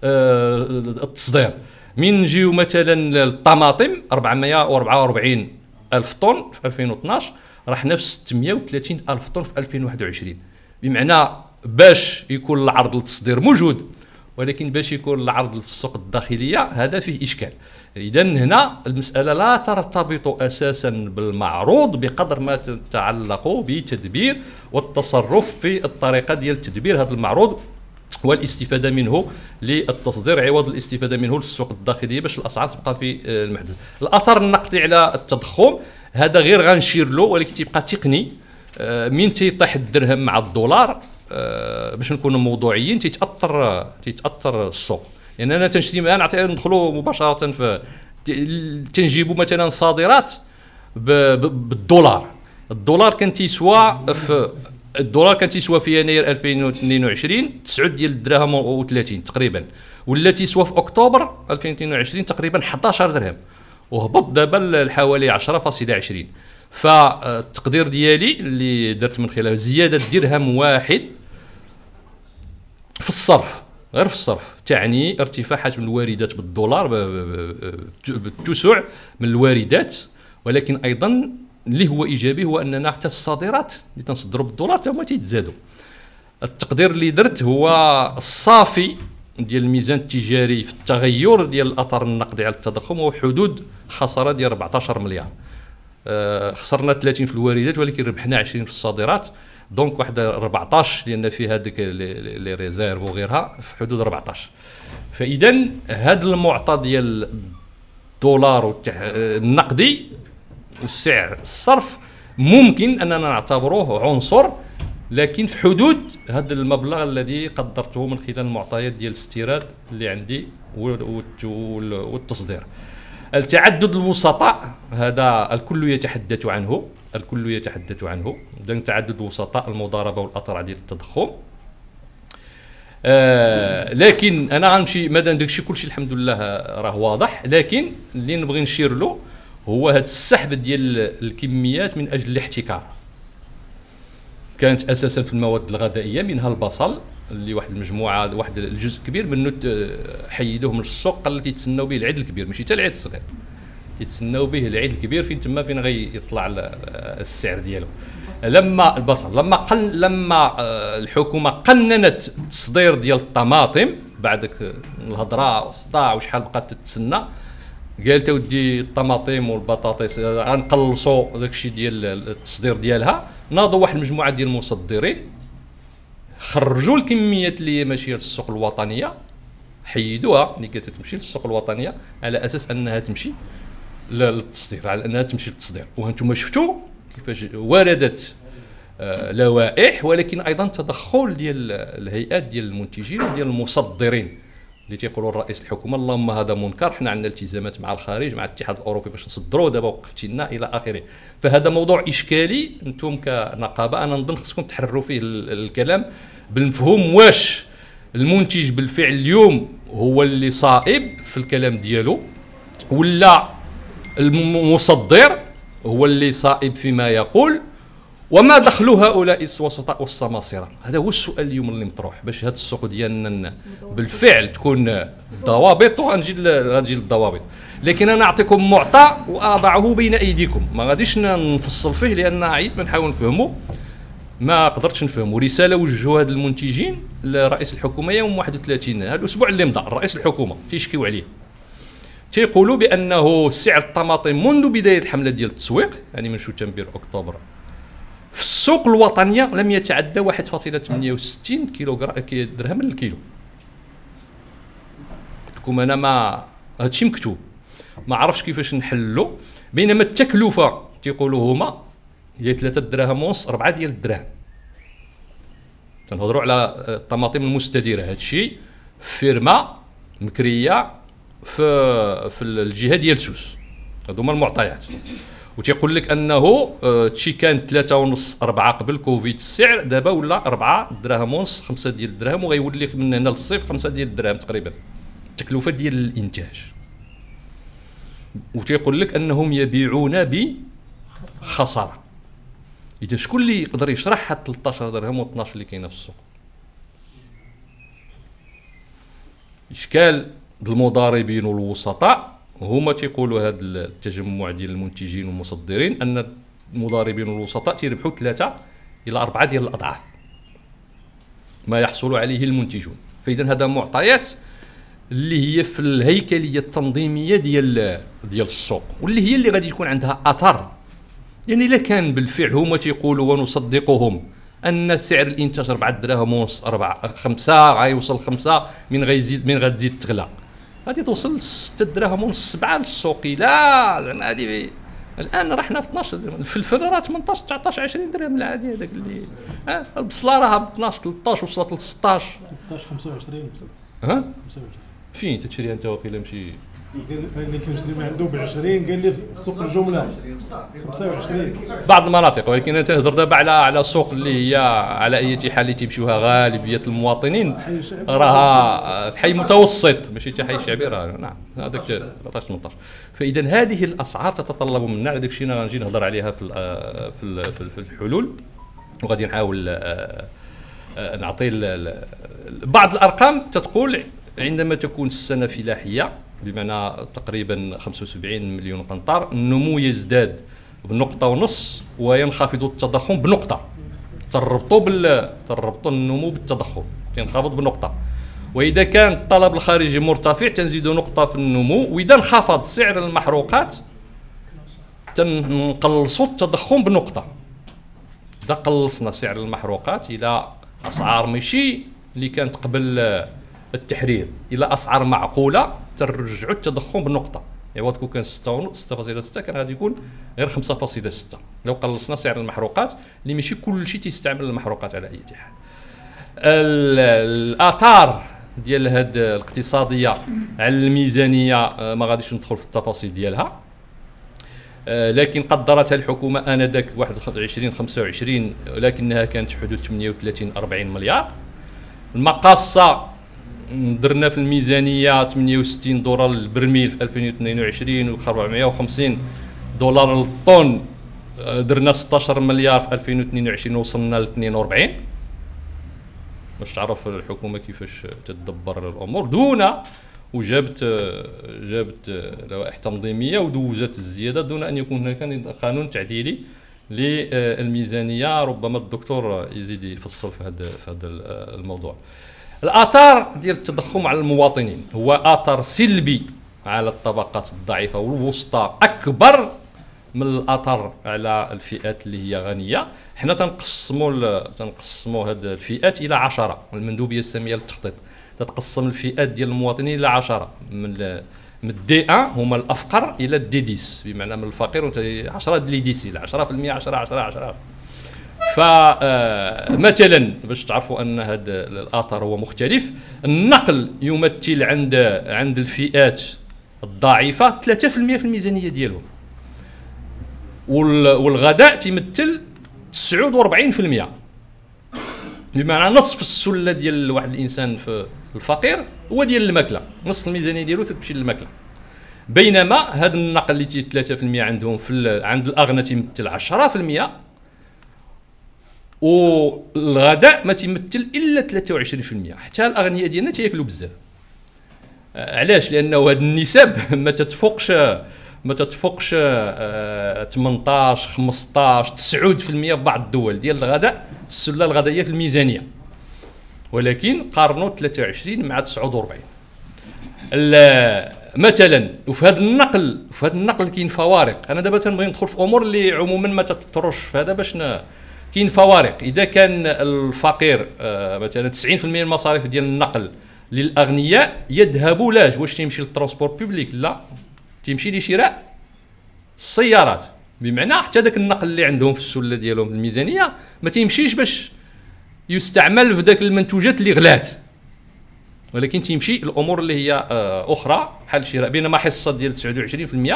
التصدير. من نجيو مثلا الطماطم 444 الف طن في 2012، رحنا في 630 الف طن في 2021. بمعنى باش يكون العرض للتصدير موجود، ولكن باش يكون العرض للسوق الداخليه هذا فيه اشكال. اذا هنا المساله لا ترتبط اساسا بالمعروض بقدر ما تتعلق بتدبير والتصرف في الطريقه ديال تدبير هذا المعروض والاستفاده منه للتصدير عوض الاستفاده منه للسوق الداخليه باش الاسعار تبقى في المحدود. الاثر النقدي على التضخم هذا غير غنشير له، ولكن تيبقى تقني. من تيطيح الدرهم مع الدولار باش نكونوا موضوعيين تيتاثر السوق، لان يعني انا تنشري معاه نعطي ندخلوا مباشره في تنجيبوا مثلا صادرات بالدولار. الدولار كان تيسوى في يناير 2022 9 ديال الدراهم و30 تقريبا، ولا تيسوى في اكتوبر 2022 تقريبا 11 درهم، وهبط دابا لحوالي 10.20. فالتقدير ديالي اللي درت من خلاله زياده درهم واحد في الصرف، غير في الصرف، تعني ارتفاع حجم الواردات بالدولار بالتسع من الواردات. ولكن ايضا اللي هو ايجابي هو اننا حتى الصادرات اللي تنصدروا بالدولار حتى هما تيتزادوا. التقدير اللي درت هو الصافي ديال الميزان التجاري في التغير ديال الاثر النقدي على التضخم هو حدود خساره ديال 14 مليار. خسرنا 30 في الواردات ولكن ربحنا 20 في الصادرات، دونك واحد 14 لان في هذيك لي ريزيرف وغيرها في حدود 14. فاذا هذا المعطى ديال الدولار النقدي والسعر الصرف ممكن اننا نعتبروه عنصر، لكن في حدود هذا المبلغ الذي قدرته من خلال المعطيات ديال الاستيراد اللي عندي والتصدير. التعدد الوسطاء هذا الكل يتحدث عنه، إذن تعدد وسطاء المضاربه والاثر ديال التضخم. لكن انا غنمشي مادام داكشي كلشي الحمد لله راه واضح، لكن اللي نبغي نشير له هو هذا السحب ديال الكميات من اجل الاحتكار. كانت اساسا في المواد الغذائيه منها البصل اللي واحد المجموعه واحد الجزء كبير منه حيدوه من السوق، قال تيتسناو به العيد الكبير ماشي حتى العيد الصغير، تيتسناو به العيد الكبير فين غيطلع السعر ديالو. لما البصل لما الحكومه قننت التصدير ديال الطماطم بعد الهضره والصداع وشحال بقات تتسنى، قالت اودي الطماطم والبطاطس غنقلصوا داكشي ديال التصدير ديالها. ناضوا واحد المجموعه ديال المصدرين خرجوا الكميات اللي ماشيه للسوق الوطنيه، حيدوها اللي كانت تمشي للسوق الوطنيه على اساس انها تمشي للتصدير، على انها تمشي للتصدير. وهانتوما شفتوا كيفاش وردت لوائح، ولكن ايضا تدخل ديال الهيئات ديال المنتجين وديال المصدرين اللي تيقولوا الرئيس الحكومه اللهم هذا منكر، حنا عندنا التزامات مع الخارج مع الاتحاد الاوروبي باش نصدروا، دابا وقفتي لنا الى اخره. فهذا موضوع اشكالي، انتم كنقابه انا نظن خصكم تحرروا فيه الكلام بالمفهوم. واش المنتج بالفعل اليوم هو اللي صائب في الكلام ديالو، ولا المصدر هو اللي صائب فيما يقول، وما دخلوا هؤلاء الوسطاء والسماسرة؟ هذا هو السؤال اليوم اللي مطروح باش هذا السوق ديالنا بالفعل تكون ضوابط. غنجي للضوابط، لكن انا نعطيكم معطى واضعه بين ايديكم، ما غاديش نفصل فيه لان عييت بنحاول نفهمه، ما قدرتش نفهمه. رساله وجهوها هاد المنتجين لرئيس الحكومه يوم 31 هذا الاسبوع اللي مضى، رئيس الحكومه تيشكيو عليه، تيقولوا بانه سعر الطماطم منذ بدايه الحمله ديال التسويق يعني من شتنبر اكتوبر في السوق الوطنيه لم يتعدى 1.68 درهم للكيلو. قلت لكم انا ما هادشي مكتوب، ما عرفتش كيفاش نحلو. بينما التكلفه تيقولوا هما هي 3 دراهم ونص 4 ديال الدراهم. تنهضروا على الطماطم المستديره، هادشي فيرما مكريه في الجهه ديال سوس. هادو هما المعطيات. وتيقول لك انه هادشي كان 3.5 4 قبل كوفيد السعر، دابا ولا 4 دراهم ونص 5 ديال الدراهم، وغيولي من هنا للصيف 5 ديال الدراهم تقريبا التكلفه ديال الانتاج. وتيقول لك انهم يبيعون بخساره. اذا شكون اللي يقدر يشرح هاد 13 درهم و12 اللي كاينه في السوق؟ اشكال المضاربين والوسطاء، هما تيقولوا هذا التجمع ديال المنتجين والمصدرين ان المضاربين والوسطاء تيربحوا 3 إلى 4 ديال الاضعاف ما يحصل عليه المنتجون. فاذا هذا معطيات اللي هي في الهيكليه التنظيميه ديال السوق، واللي هي اللي غادي يكون عندها اثر. يعني الا كان بالفعل هما تيقولوا ونصدقهم ان سعر الانتاج 4 دراهم ونص 5 غيوصل 5 من غتزيد تغلى، غادي توصل ل 6 دراهم ونص 7 للسوقي. لا زعما هادي الان راه حنا في 12 الفلفل راه 18 19 20 درهم العادي هذاك اللي البصله راها ب 12 13 وصلت ل 16 25. ها 25 فين تشريها انت؟ واقيلا ماشي اللي كنشري من عنده ب 20 قال لي في سوق الجمله 25 بعض المناطق. ولكن انا تنهضر دابا على سوق اللي هي على اي حال اللي تيمشيوها غالبيه المواطنين، راها حي متوسط ماشي حتى حي شعبي، راه نعم هذاك 13 18. فاذا هذه الاسعار تتطلب منا، على داك الشيء انا غنجي نهضر عليها في الحلول، وغادي نحاول نعطي بعض الارقام. تتقول عندما تكون السنه فلاحيه بمعنى تقريبا 75 مليون قنطار، النمو يزداد ب1.5 وينخفض التضخم ب1. تربطوا النمو بالتضخم، تنخفض ب1. واذا كان الطلب الخارجي مرتفع تنزيدوا 1 في النمو، واذا انخفض سعر المحروقات تنقلصوا التضخم ب1. اذا قلصنا سعر المحروقات الى اسعار ماشي اللي كانت قبل التحرير، الى اسعار معقوله، ترجعوا التضخم ب1. عوض كون كان 6.6 كان غادي يكون غير 5.6 لو قلصنا سعر المحروقات، اللي ماشي كلشي تيستعمل المحروقات على اي حال. الاثار ديال هاد الاقتصاديه على الميزانيه ما غاديش ندخل في التفاصيل ديالها، لكن قدرتها الحكومه انذاك 21 25، لكنها كانت حدود 38 40 مليار. المقاصه درنا في الميزانيه 68 دولار للبرميل في 2022 و 450 دولار للطن، درنا 16 مليار في 2022 وصلنا ل 42. باش تعرف الحكومه كيفاش تدبر الامور دونا، وجابت لوائح تنظيميه ودوزت الزياده دون ان يكون هناك قانون تعديلي للميزانيه. ربما الدكتور يزيد يفصل في هذا الموضوع. الاثار ديال التضخم على المواطنين هو اثر سلبي على الطبقات الضعيفه والوسطى، اكبر من الاثر على الفئات اللي هي غنيه. حنا تنقسموا هذه الفئات الى 10. المندوبيه الساميه للتخطيط تتقسم الفئات ديال المواطنين الى 10، من الدي 1 هما الافقر الى الدي 10، بمعنى من الفقير وانت 10 لي 10 الى 10% 10. فمثلا باش تعرفوا ان هذا الاثر هو مختلف. النقل يمثل عند الفئات الضعيفه 3% في الميزانيه ديالهم، والغذاء تيمثل 49%، بمعنى نصف السله ديال واحد الانسان في الفقير هو ديال الماكله، نصف الميزانيه ديالو تمشي للماكله. بينما هذا النقل اللي تي 3% عندهم عند الاغنى تيمثل 10%، والغداء ما تيمثل الا 23%. حتى الاغنياء ديالنا تياكلوا بزاف. علاش؟ لانه هذا النسب ما تتفوقش 18 15 9% في بعض الدول ديال الغداء، السله الغذائيه في الميزانيه. ولكن قارنوا 23 مع 49 مثلا. وفي هذا النقل كاين فوارق. انا دابا تنبغي ندخل في امور اللي عموما ما تتطرش في هذا، باش كاين فوارق. اذا كان الفقير مثلا 90% من المصاريف ديال النقل للاغنياء يذهب لاج، واش تيمشي للترونسبور بوبليك؟ لا، تيمشي لشراء السيارات. بمعنى حتى ذاك النقل اللي عندهم في السله ديالهم الميزانيه ما تيمشيش باش يستعمل في ذاك المنتوجات اللي غلات، ولكن تيمشي الامور اللي هي اخرى بحال الشراء، بينما حصه ديال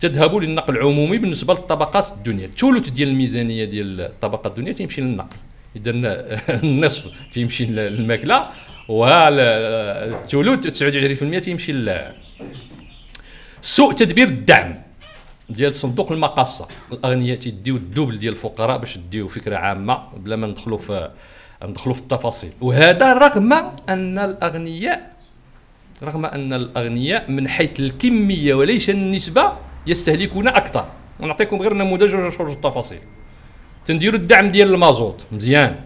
29% تذهب للنقل العمومي بالنسبه للطبقات الدنيا. الثلث ديال الميزانيه ديال الطبقات الدنيا تيمشي للنقل، اذا النصف تيمشي للماكله والثلث 29% تيمشي لل سوء تدبير الدعم ديال صندوق المقاصه. الاغنياء تيديو الدوبل ديال الفقراء باش تديو فكره عامه بلا ما ندخلوا في التفاصيل، وهذا رغم ان الاغنياء من حيث الكميه وليس النسبه يستهلكون اكثر. ونعطيكم غير نموذج باش نخرجوا التفاصيل. تنديروا الدعم ديال المازوت مزيان،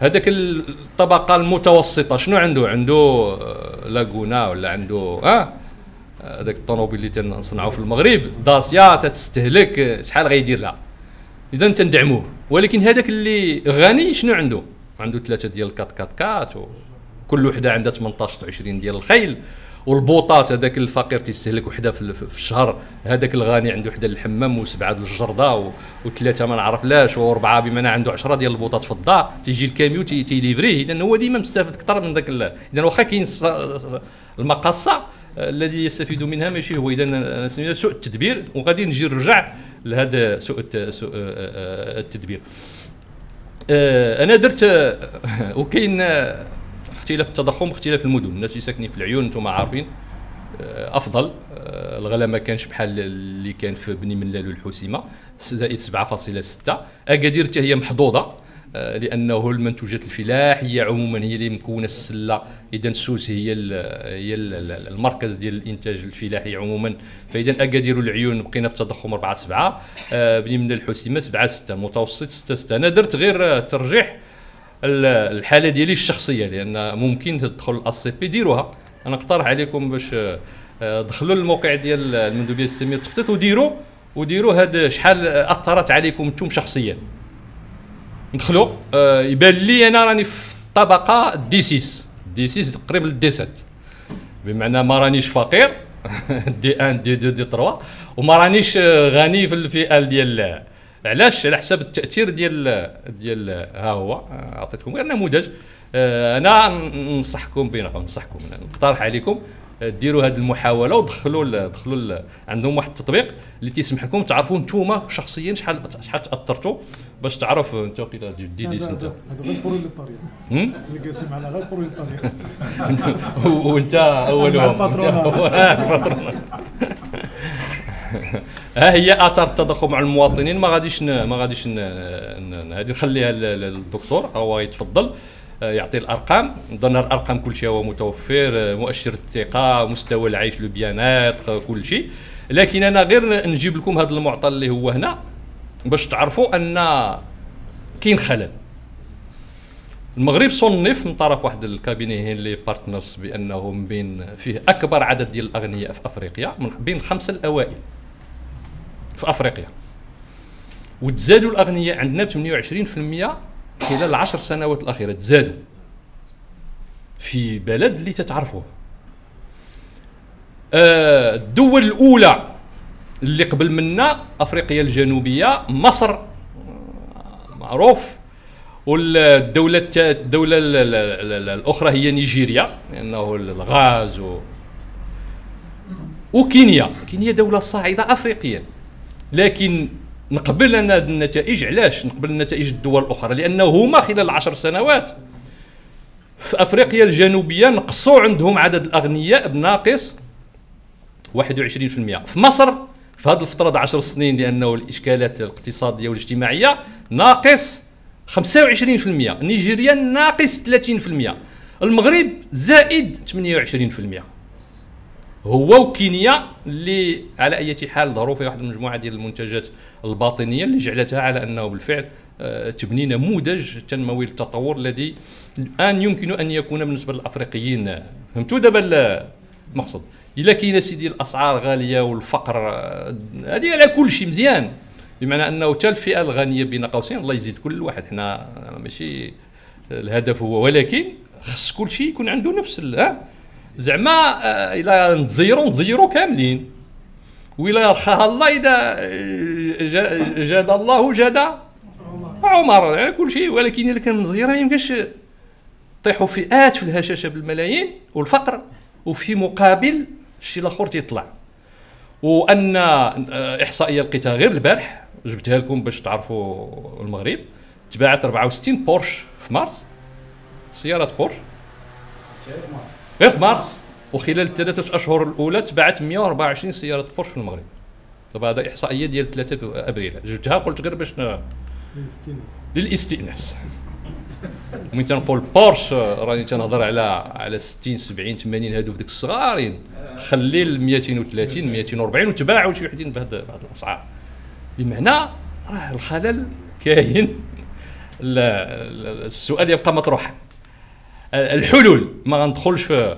هذاك الطبقه المتوسطه شنو عنده لاغونا ولا عنده هذاك الطونوبيل اللي تنصنعوا في المغرب داسيا تتستهلك شحال غيدير لها، اذا تندعموه. ولكن هذاك اللي غني شنو عنده ثلاثه ديال الكات وكل وحده عندها 18 و 20 ديال الخيل والبوطات. هذاك الفقير تيستهلك وحده في الشهر، هذاك الغني عنده وحده للحمام وسبعه للجرده وثلاثه ما نعرفلاش واربعه بمعنى عنده 10 ديال البوطات في الدار، تيجي الكاميو تيليفريه. اذا هو ديما مستافد اكثر من ذاك اذا واخا كاين المقاصه الذي يستفيد منها ماشي هو. اذا سوء التدبير، وغادي نجي نرجع لهذا سوء التدبير. انا درت وكاين اختلاف التضخم اختلاف المدن، الناس اللي ساكنين في العيون انتم عارفين افضل، الغلا ما كانش بحال اللي كان في بني ملال والحسيمه زائد 7.6. اكادير حتى هي محظوظه لانه المنتوجات الفلاحيه عموما هي اللي مكونه السله، اذا سوس هي المركز ديال الانتاج الفلاحي عموما. فاذا اكادير العيون بقينا في تضخم 4.7، بني من الحسيمه 7.6، متوسط 6.6. انا درت غير ترجيح الحاله ديالي الشخصيه، لان ممكن تدخل الاس بي ديروها. انا اقترح عليكم باش دخلوا للموقع ديال المندوبيه الساميه التخطيط وديروا هذا شحال اثرت عليكم انتم شخصيا. ندخلوا يبان لي انا راني في الطبقه دي 6 قريب للدي 7، بمعنى ما رانيش فقير دي 1 دي 2 دي 3 وما رانيش غني في الفئه ديال. علاش؟ على حسب التاثير ديال ها هو عطيتكم غير نموذج. انا ننصحكم نقترح عليكم ديروا هذه المحاوله ودخلوا عندهم واحد التطبيق اللي تيسمح لكم تعرفوا نتوما شخصيا شحال تاثرتوا باش تعرف انت وقيله دي سنت. هذا غير بوروليطاريا اللي كيسمع معنا غير بوروليطاريا وانت اولهم الباترون. ها هي اثار التضخم على المواطنين. ما غاديش هذه نخليها للدكتور، هو يتفضل يعطي الارقام. ضمن الارقام كل شيء هو متوفر، مؤشر الثقه، مستوى العيش، البيانات، كل شيء. لكن انا غير نجيب لكم هذا المعطى اللي هو هنا باش تعرفوا ان كاين خلل. المغرب صنف من طرف واحد الكابينيه اللي بارتنرز بانهم بين فيه اكبر عدد ديال الاغنياء في افريقيا، من بين الخمسه الاوائل في افريقيا، وتزادوا الاغنياء عندنا ب 28% خلال العشر سنوات الاخيره. تزادوا في بلد اللي تتعرفوه. الدول الاولى اللي قبل منا افريقيا الجنوبيه، مصر معروف، والدوله الاخرى هي نيجيريا لانه الغاز وكينيا دوله صاعده افريقيا. لكن نقبل انا هذه النتائج. علاش نقبل نتائج الدول الاخرى؟ لانه هما خلال 10 سنوات في افريقيا الجنوبيه نقصوا عندهم عدد الاغنياء بناقص 21%. في مصر في هذه الفترة د 10 سنين لأنه الإشكالات الاقتصادية والاجتماعية ناقص 25%، نيجيريا ناقص 30%، المغرب زائد 28%، هو وكينيا اللي على أي حال ظهروا فيها واحد المجموعة ديال المنتجات الباطنية اللي جعلتها على أنه بالفعل تبني نموذج تنموي التطور الذي الآن يمكن أن يكون بالنسبة للأفريقيين. فهمتوا دابا المقصد؟ إلا كاين سيدي الأسعار غالية والفقر هذه على كل شيء مزيان، بمعنى أنه حتى الفئة الغنية بين قوسين الله يزيد كل واحد، حنا ماشي الهدف هو، ولكن خص كل شيء يكون عنده نفس زعما إلا نزيرو كاملين، وإلا رخاها الله إذا جاد الله جاد عمر على كل شيء. ولكن إلا كان مزير ما يمكنش طيحوا فئات في الهشاشه بالملايين والفقر، وفي مقابل الشيء الاخر تيطلع. وان احصائيه لقيتها غير البارح جبتها لكم باش تعرفوا المغرب، تباعت 64 بورش في مارس، سيارات بورش غير في مارس، وخلال الثلاثه اشهر الاولى تباعت 124 سياره بورش في المغرب. دابا هذا احصائيه ديال 3 ابريل جبتها قلت غير باش للاستئناس. ومن تنقول بورش راني تنهضر على 60 70 80 هادو ديك الصغارين، خلي 230 240 وتباعوا شي وحدين بهاد الاسعار. بمعنى راه الخلل كاين. السؤال يبقى مطروح، الحلول ما غندخلش في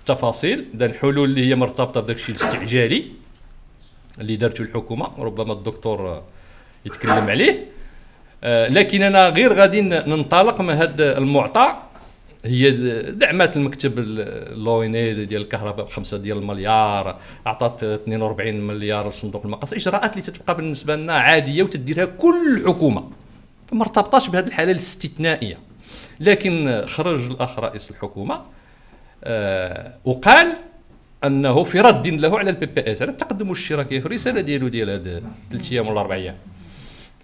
التفاصيل. ده الحلول اللي هي مرتبطه بداك الشيء الاستعجالي اللي دارته الحكومه، ربما الدكتور يتكلم عليه، لكن انا غير غادي ننطلق من هذا المعطى. هي دعمات المكتب اللويني ديال الكهرباء ب5 ديال المليار، اعطت 42 مليار لصندوق المقاصة، اجراءات اللي تتبقى بالنسبه لنا عاديه وتديرها كل حكومه، ما ارتبطاش بهذه الحاله الاستثنائيه. لكن خرج الاخ رئيس الحكومه وقال انه في رد له على البي بي اس، على التقدم الاشتراكي، في الرساله ديالو ديال هاد 3 ايام ولا 4 ايام،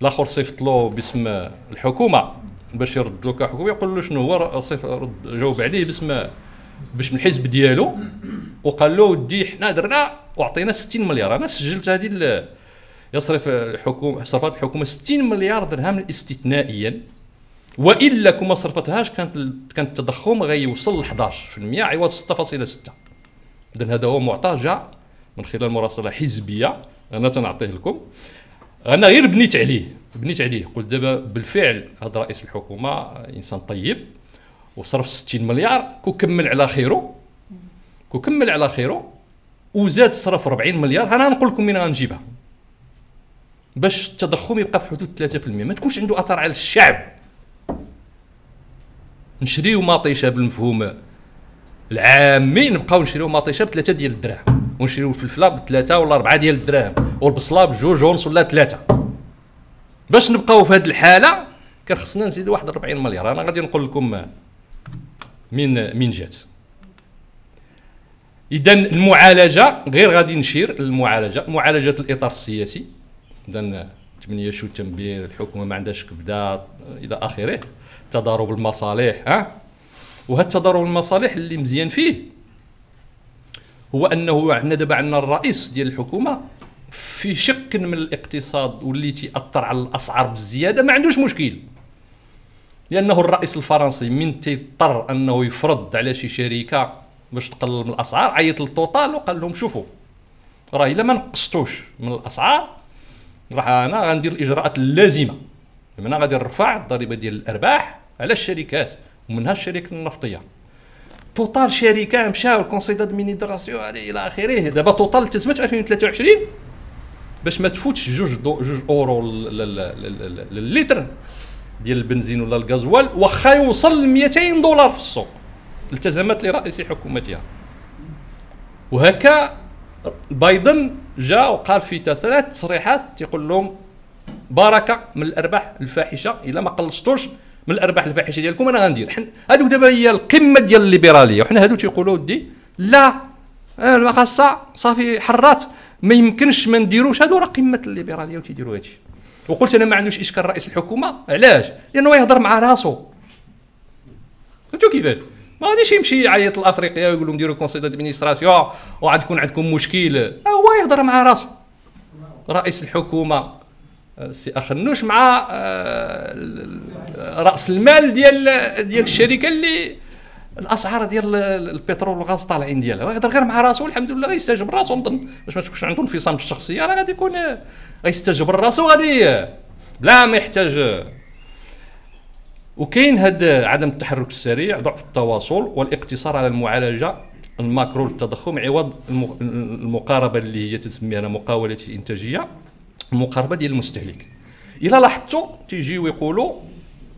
الاخر صيفط له باسم الحكومه باش يرد له كحكومه، يقول له شنو هو، رد جاوب عليه باسم باش من الحزب ديالو، وقال له ودي حنا درنا وعطينا 60 مليار، انا سجلت هذه، يصرف الحكومه، صرفت الحكومه 60 مليار درهم استثنائيا، والا كون ما صرفتهاش كانت التضخم غيوصل ل 11% عوض 6.6. اذا هذا هو معطى جاء من خلال مراسله حزبيه انا تنعطيه لكم، انا غير بنيت عليه قلت دابا بالفعل هذا رئيس الحكومه انسان طيب وصرف 60 مليار، كو كمل على خيره وزاد صرف 40 مليار. انا غنقول لكم منين غنجيبها باش التضخم يبقى في حدود 3%، ما تكونش عنده اثر على الشعب. نشريو مطيشه بالمفهوم العامي، نبقاو نشريو مطيشه ب 3 ديال الدراهم، ونشريو الفلفله ب 3 ولا 4 ديال الدراهم، والبصله بجوج ونص ولا 3. باش نبقاو في هذه الحاله كان خصنا نزيدو 41 مليار. انا غادي نقول لكم من جات. اذا المعالجه، غير غادي نشير المعالجه، معالجه الاطار السياسي، اذا 8 شو التنبيه، الحكومه ما عندهاش كبده الى اخره، تضارب المصالح. وهذا التضارب المصالح اللي مزيان فيه هو انه عندنا دابا الرئيس ديال الحكومه في شق من الاقتصاد واللي تيأثر على الاسعار بالزياده ما عندوش مشكل، لانه الرئيس الفرنسي من تيضطر انه يفرض على شي شركه باش تقلل من الاسعار، عيط للطوطال وقال لهم شوفوا راه الا ما نقصتوش من الاسعار راه انا غندير الاجراءات اللازمه، بمعنى غادي نرفع الضريبه ديال الارباح على الشركات ومنها الشركه النفطيه. توتال شركه مشاو الكونسي دادمينيستراسيون هذه الى اخره، دابا توتال التزمت 2023 باش ما تفوتش 2 اورو للتر ديال البنزين ولا الغازوال، واخا يوصل ل 200 دولار في السوق، التزمت لرئيس حكومتها. وهكا بايدن جا وقال في 3 تصريحات تيقول لهم بركه من الارباح الفاحشه، الا ما قلصتوش من الارباح الفاحشه ديالكم انا غندير. حنا هادوك دابا هي القمه ديال الليبراليه، وحنا هادو تيقولوا ودي لا المقاصه صافي حرات، ما يمكنش ما نديروش، هادو راه قمه الليبراليه وتيديروا هادشي. وقلت انا ما عندوش اشكال رئيس الحكومه، علاش؟ لانه يهضر مع راسو. فهمتوا كيفاش؟ ما غاديش يمشي يعيط لافريقيا ويقول لهم ديروا كونسي دادمينيستراسيون وغتكون عندكم مشكل، هو يهضر مع راسو. رئيس الحكومه سي اخنوش مع راس المال ديال الشركه اللي الاسعار ديال البترول والغاز طالعين ديالها، يقدر غير مع راسو الحمد لله غيستجبر راسو، نظن باش ما تكونش عنده انفصام بالشخصيه، راه غادي يكون غيستجبر راسو غادي بلا ما يحتاج. وكاين هذا عدم التحرك السريع، ضعف التواصل، والاقتصار على المعالجه الماكرو للتضخم عوض المقاربه اللي هي تسميها مقاوله الانتاجيه، المقاربه ديال المستهلك. الا لاحظتوا تيجيو يقولوا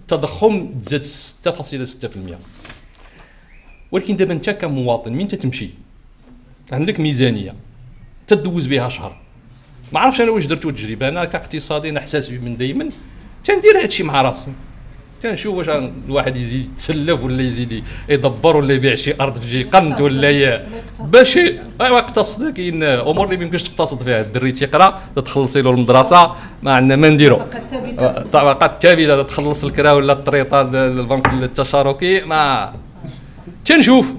التضخم تزاد 6.6%، ولكن دابا انت كمواطن مين تتمشي عندك ميزانيه تدوز بها شهر. ما عرفتش انا واش درتو تجربه، انا كاقتصادي انا حساس من دائما تندير هادشي مع راسي، تنشوف واش الواحد يزيد يتسلف ولا يزيد يدبر ولا يبيع شي ارض في شي قنت ولا باش ايوا يقتصد. كاين امور اللي ما يمكنش تقتصد فيها، الدري تيقرا تخلصي له المدرسه ما عندنا ما نديرو، طبقات ثابته تخلص الكرا ولا الطريطه البنك التشاركي. ما تنشوف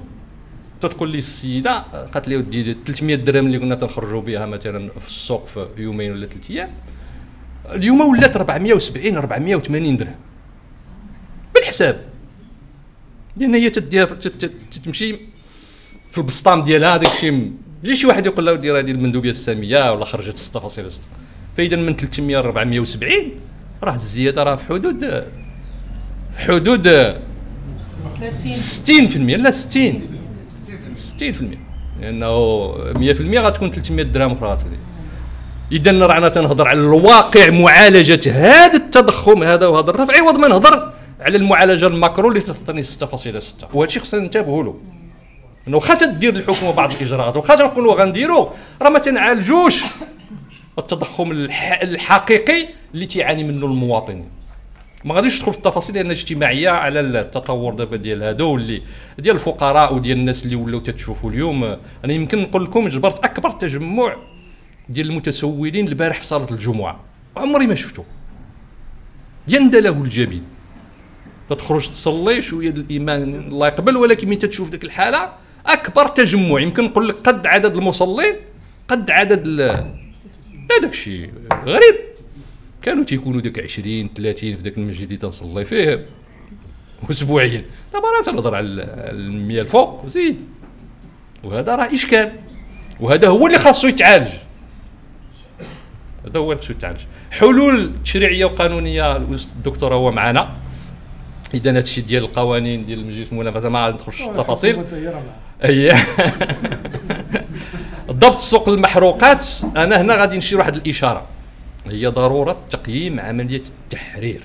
تقول لي السيده قالت لي ودي 300 درهم اللي كنا تنخرجوا بها مثلا في السوق في يومين ولا 3 ايام اليوم ولات 470 480 درهم بالحساب، لان هي تديها تمشي في البسطام ديالها. هذاك الشيء يجي شي واحد يقول لها ودي راه هذه المندوبيه الساميه ولا خرجت 6.6. فاذا من 300 ل 470 راه الزياده راه في حدود 60% لا 60%، لانه 100% غتكون 300 درهم اخرى غتولي. اذا رانا تنهضر على الواقع، معالجه هذا التضخم هذا وهضرنا في عوض ما نهضر على المعالجه الماكرو اللي تعطيني 6.6. وهذا الشيء خصنا ننتبهوا له، انه واخا تدير الحكومه بعض الاجراءات واخا تنقولوا غنديروا راه ما تنعالجوش التضخم الحقيقي اللي تيعاني منه المواطنين. ما غاديش ندخل في التفاصيل لان اجتماعيه على التطور دابا ديال هادو اللي ديال الفقراء وديال الناس اللي ولاو تتشوفوا اليوم. انا يمكن نقول لكم جبرت اكبر تجمع ديال المتسولين البارح في صاله الجمعه، عمري ما شفته يندى له الجبين. تخرج تصلي شويه الايمان الله يقبل، ولكن من تشوف ديك الحاله اكبر تجمع يمكن نقول لك قد عدد المصلين قد عدد هذاك الشيء غريب. كانوا تيكونوا ديك 20 30 في داك المسجد اللي تنصلي فيه اسبوعيا، دابا راه تنهضر على 100 الفوق وزيد. وهذا راه اشكال، وهذا هو اللي خاصو يتعالج، هذا هو اللي خاصو يتعالج. حلول تشريعيه وقانونيه الدكتور هو معنا. اذا هذا الشيء ديال القوانين ديال مجلس المنافسه ما ندخلش في التفاصيل. اي ضبط سوق المحروقات، انا هنا غادي نشير واحد الاشاره، هي ضروره تقييم عمليه التحرير.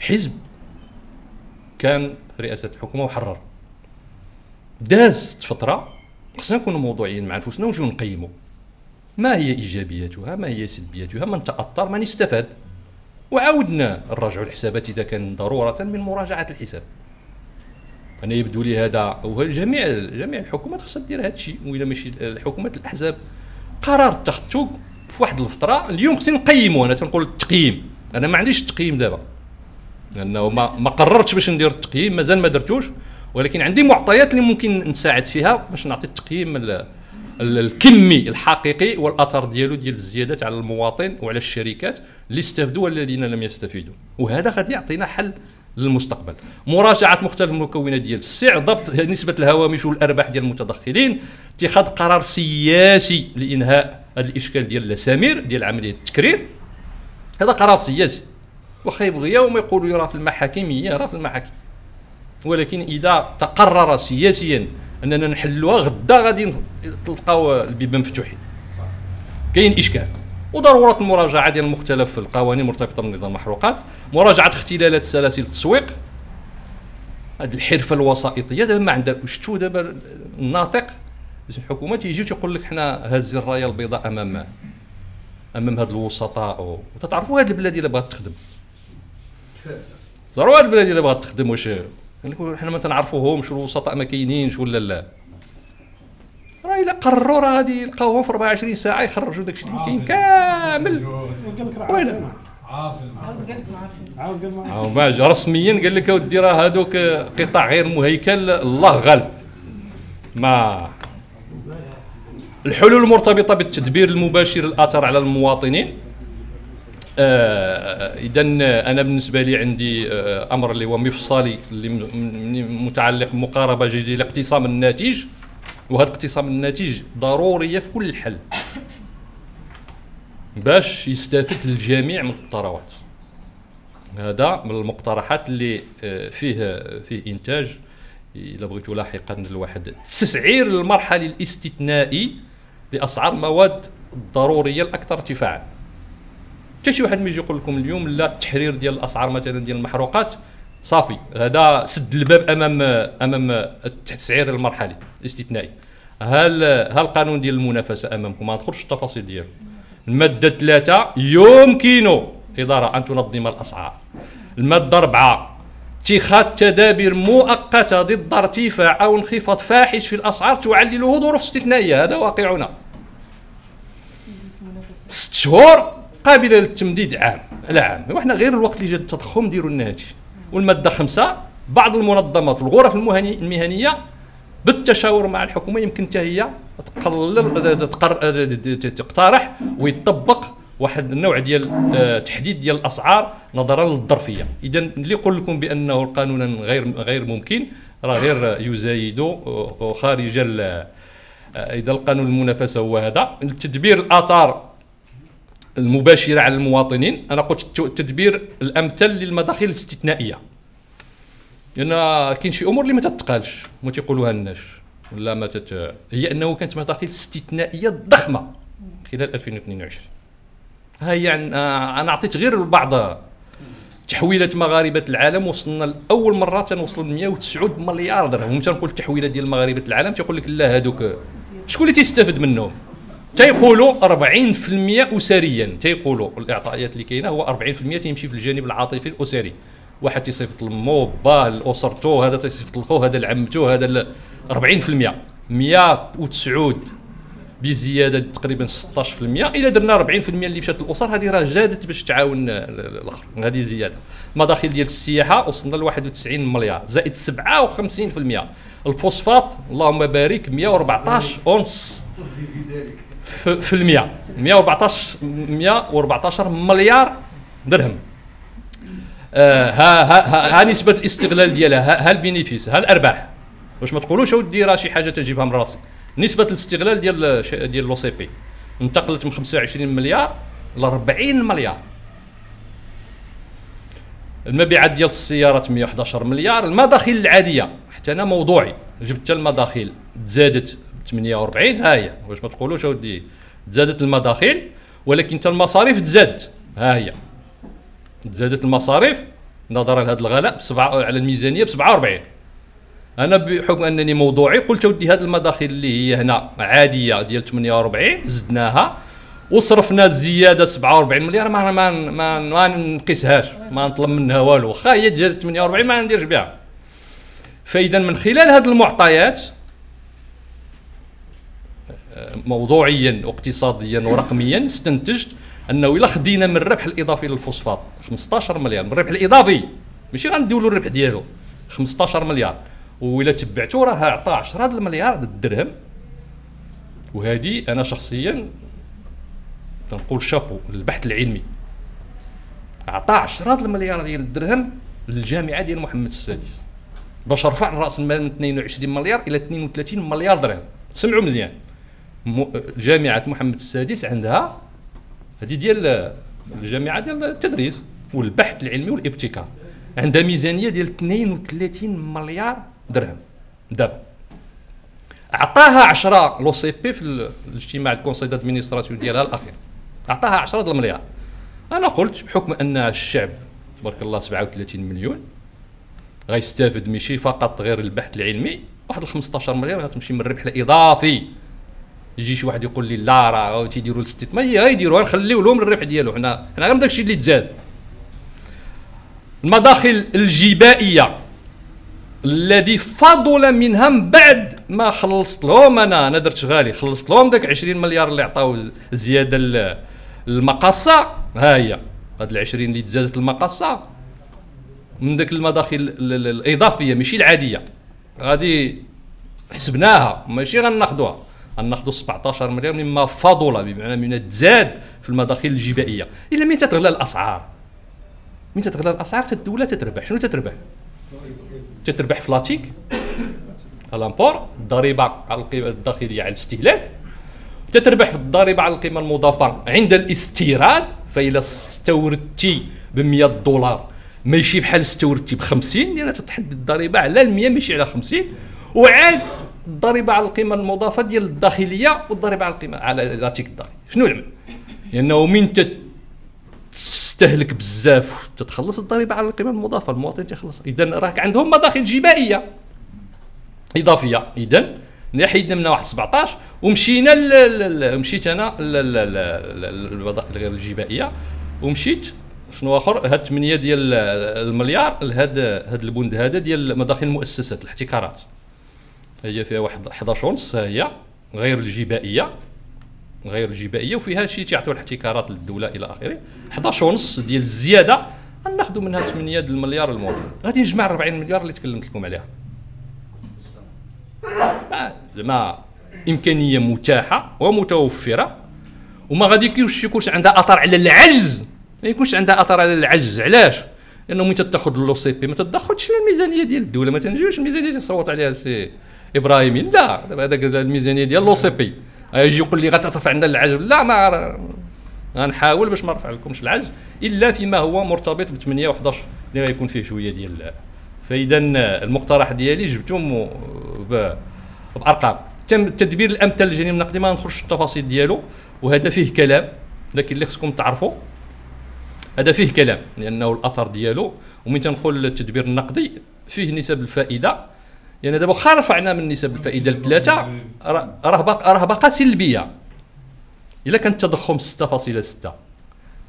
حزب كان في رئاسه الحكومه وحرر، دازت فتره، خصنا نكونوا موضوعيين مع انفسنا ونجيو نقيموا ما هي ايجابياتها ما هي سلبياتها، من تاثر من استفاد. وعاودنا نراجعوا الحسابات اذا كان ضروره من مراجعه الحساب. انا يبدو لي هذا، وجميع الحكومات خصها دير هذا الشيء، والا ماشي الحكومات الاحزاب قرار اتخذته في واحد الفتره. اليوم خصني نقيموا، انا تنقول التقييم، انا ما عنديش التقييم دابا لانه ما قررتش باش ندير التقييم، مازال ما درتوش، ولكن عندي معطيات اللي ممكن نساعد فيها باش نعطي التقييم الكمي الحقيقي والاثر ديالو ديال الزيادات على المواطن وعلى الشركات اللي استفدوا والذين لم يستفيدوا. وهذا غادي يعطينا حل للمستقبل. مراجعه مختلف المكونات ديال السعر، ضبط نسبه الهوامش والارباح ديال المتدخلين، اتخاذ قرار سياسي لانهاء هذا الاشكال ديال المسامير ديال عمليه التكرير. هذا قرار سياسي، واخا يبغيو ما يقولوا راه في المحاكم، هي راه في المحاكم، ولكن اذا تقرر سياسيا اننا نحلوها غدا غادي تلقاو البيبان مفتوحين. كاين اشكال وضروره المراجعه ديال مختلف القوانين المرتبطه بنظام المحروقات، مراجعه اختلالات سلاسل التسويق. هذه الحرفه الوسائطيه دابا ما عندها، شفتوا دابا الناطق الحكومه تيجي تيقول لك حنا هازين الرايه البيضاء امام هاد الوسطاء. وتتعرفوا هاد البلاد الا بغات تخدم، ضروري هاد البلاد الا بغات تخدم واش حنا ما تنعرفوهمش الوسطاء ما كاينينش ولا لا؟ راه الا قرروا راه غادي يلقاوهم في 24 ساعه يخرجوا داك الشيء اللي كاين كامل. وين عارفين رسميا قال لك اودي راه هذوك قطاع غير مهيكل الله غالب. ما الحلول المرتبطه بالتدبير المباشر الاثر على المواطنين. اذا انا بالنسبه لي عندي امر اللي هو مفصلي اللي متعلق بمقاربه جديده لاقتسام الناتج، وهذا اقتسام الناتج ضروريه في كل حل باش يستفيد الجميع من الثروات. هذا من المقترحات اللي فيه انتاج الا بغيتوا لاحقا لواحد تسعير المرحلي الاستثنائي لاسعار المواد الضروريه الاكثر ارتفاعا. حتى شي واحد ما يجي يقول لكم اليوم لا التحرير ديال الاسعار مثلا ديال المحروقات صافي، هذا سد الباب امام التسعير المرحلي الاستثنائي. ها القانون ديال المنافسه امامكم، ما ندخلش التفاصيل ديالو. الماده 3 يمكن الإدارة أن تنظم الأسعار. المادة 4: اتخاذ تدابير مؤقتة ضد ارتفاع أو انخفاض فاحش في الأسعار تعلله ظروف استثنائية. هذا واقعنا. 6 شهور قابلة للتمديد عام على عام، وحنا غير الوقت اللي جا التضخم ديروا لنا هادشي. والمادة 5: بعض المنظمات والغرف المهنية بالتشاور مع الحكومة يمكن حتى هي تقترح ويطبق واحد النوع ديال تحديد ديال الاسعار نظرا للظرفيه. اذا اللي يقول لكم بانه القانون غير ممكن راه غير يزايد خارج. اذا القانون المنافسه هو هذا. التدبير الاثار المباشره على المواطنين، انا قلت التدبير الامثل للمداخل الاستثنائيه، لان كاين شي امور اللي ما تتقالش ما تيقولوها الناس ولا ما هي انه كانت مداخل استثنائيه ضخمه خلال 2022. ها هي يعني انا عطيت غير بعض تحويلات مغاربه العالم. وصلنا لاول مره تنوصلوا ل 109 مليار درهم. تنقول التحويله ديال مغاربه العالم تيقول لك لا هذوك شكون اللي تيستافد منهم؟ تيقولوا 40% اسريا، تيقولوا الاعطائيات اللي كاينه هو 40% تيمشي في الجانب العاطفي الاسري. واحد تيصيفط لمو با لاسرتو، هذا تيصيفط لخو، هذا لعمتو، هذا 40%. 109 بزياده تقريبا 16%. الا درنا 40% اللي مشات للاسر هذه راه جادت باش تعاون الاخر. هذه زياده. مداخل ديال السياحه وصلنا ل 91 مليار زائد 57%. الفوسفات اللهم بارك 114 اونس في المئه، 114 مليار درهم. ها نسبه الاستغلال ديالها، ها البينيفيس، ها الارباح. واش ما تقولوش اودي راه شي حاجه تجيبها من راسي. نسبة الاستغلال ديال لو سي بي انتقلت من 25 مليار ل 40 مليار. المبيعات ديال السيارات 111 مليار. المداخل العادية حتى أنا موضوعي جبت المداخل تزادت 48. ها هي واش ما تقولوش أودي تزادت المداخل، ولكن حتى المصاريف تزادت. ها هي تزادت المصاريف نظرا لهذا الغلاء على الميزانية ب 47. أنا بحكم أنني موضوعي قلت أودي هذه المداخل اللي هي هنا عادية ديال 48 زدناها وصرفنا زيادة 47 مليار ما ننقصهاش، ما نطلب منها والو، واخا هي تجات 48 ما نديرش بها. فإذا من خلال هذه المعطيات موضوعيا واقتصاديا ورقميا استنتجت أنه إلا خدينا من الربح الإضافي للفوسفات 15 مليار من الربح الإضافي، ماشي غنديولو الربح ديالو 15 مليار، وإلا تبعتو راه عطى 10 المليار الدرهم. وهذه أنا شخصيا تنقول شابو للبحث العلمي، عطى 10 المليار ديال الدرهم للجامعة ديال محمد السادس باش رفع رأس المال من 22 مليار إلى 32 مليار درهم. سمعوا مزيان، جامعة محمد السادس عندها هذه ديال الجامعة ديال التدريس والبحث العلمي والابتكار، عندها ميزانية ديال 32 مليار درهم. دابا عطاها 10 لو سي بي في الاجتماع الكونسي دادمينستراسيون ديالها الاخير، عطاها 10 د المليار. انا قلت بحكم ان الشعب تبارك الله 37 مليون غيستافد ماشي فقط غير البحث العلمي، واحد 15 مليار غتمشي من الربح الاضافي. يجي شي واحد يقول لي لا راه تيديروا الاستثمار، هي غيديروها نخليو لهم الربح ديالو، حنا غير داكشي اللي تزاد. المداخل الجبائيه الذي فضل منها من بعد ما خلصت لهم، انا درت غالي خلصت لهم داك 20 مليار اللي عطاو زياده المقاصه. ها هي هاد ال 20 اللي تزادت المقاصه من داك المداخل الاضافيه ماشي العاديه، غادي حسبناها ماشي غناخذوها، غناخذوا 17 مليار مما فضل بمعنى من تزاد في المداخل الجبائيه. الا مين تتغلى الاسعار، مين تتغلى الاسعار الدوله تتربح. شنو تتربح؟ تتربح فلاتيك الامبور، الضريبه على القيمه الداخليه على الاستهلاك، تتربح في الضريبه على القيمه المضافه عند الاستيراد. فإلا استوردتي ب 100 دولار ماشي بحال استوردتي ب 50، لان يعني تتحدد الضريبه على 100 ماشي على 50. وعاد الضريبه على القيمه المضافه ديال الداخليه والضريبه على القيمه على لاتيك الداخلي. شنو العمل؟ لانه من تستهلك بزاف تتخلص الضريبه على القيمه المضافه، المواطن تيخلص. اذا راك عندهم مداخل جبائيه اضافيه. اذا حيدنا منها واحد 17 ومشينا مشيت انا المداخل غير الجبائيه ومشيت شنو اخر؟ هاد 8 ديال المليار لهاد البند هذا ديال مداخل المؤسسات الاحتكارات، هي فيها واحد 11.5 هي غير الجبائيه وفيها شي تيعطيو الاحتكارات للدوله الى اخره. 11.5 ديال الزياده غناخذوا منها 8 ديال المليار الموضوع، غادي نجمع 40 مليار اللي تكلمت لكم عليها. زعما امكانيه متاحه ومتوفره، وما غادي يكونش عندها اثر على العجز، ما يكونش عندها اثر على العجز. علاش؟ لانه ملي تاخذ لو سي بي ما تدخلش للميزانيه ديال الدوله، ما تنجيوش الميزانيه اللي تصوت عليها سي ابراهيمي، لا دابا هذاك الميزانيه ديال لو سي بي يجي يقول لي غترفع عندنا العجز، لا ما غنحاول باش ما نرفع لكمش العجز الا فيما هو مرتبط ب 8 و11 اللي غيكون فيه شويه ديال. فاذا المقترح ديالي جبتهم بارقام، تم تدبير الامثله الجانب النقدي ما ندخلش في التفاصيل ديالو، وهذا فيه كلام لكن اللي خصكم تعرفوا هذا فيه كلام لانه الاثر ديالو. ومن تنقول التدبير النقدي فيه نسب الفائده، يعني دابا واخا رفعنا من نسب الفائده لثلاثه راه باقا سلبيه. الا كان التضخم 6.6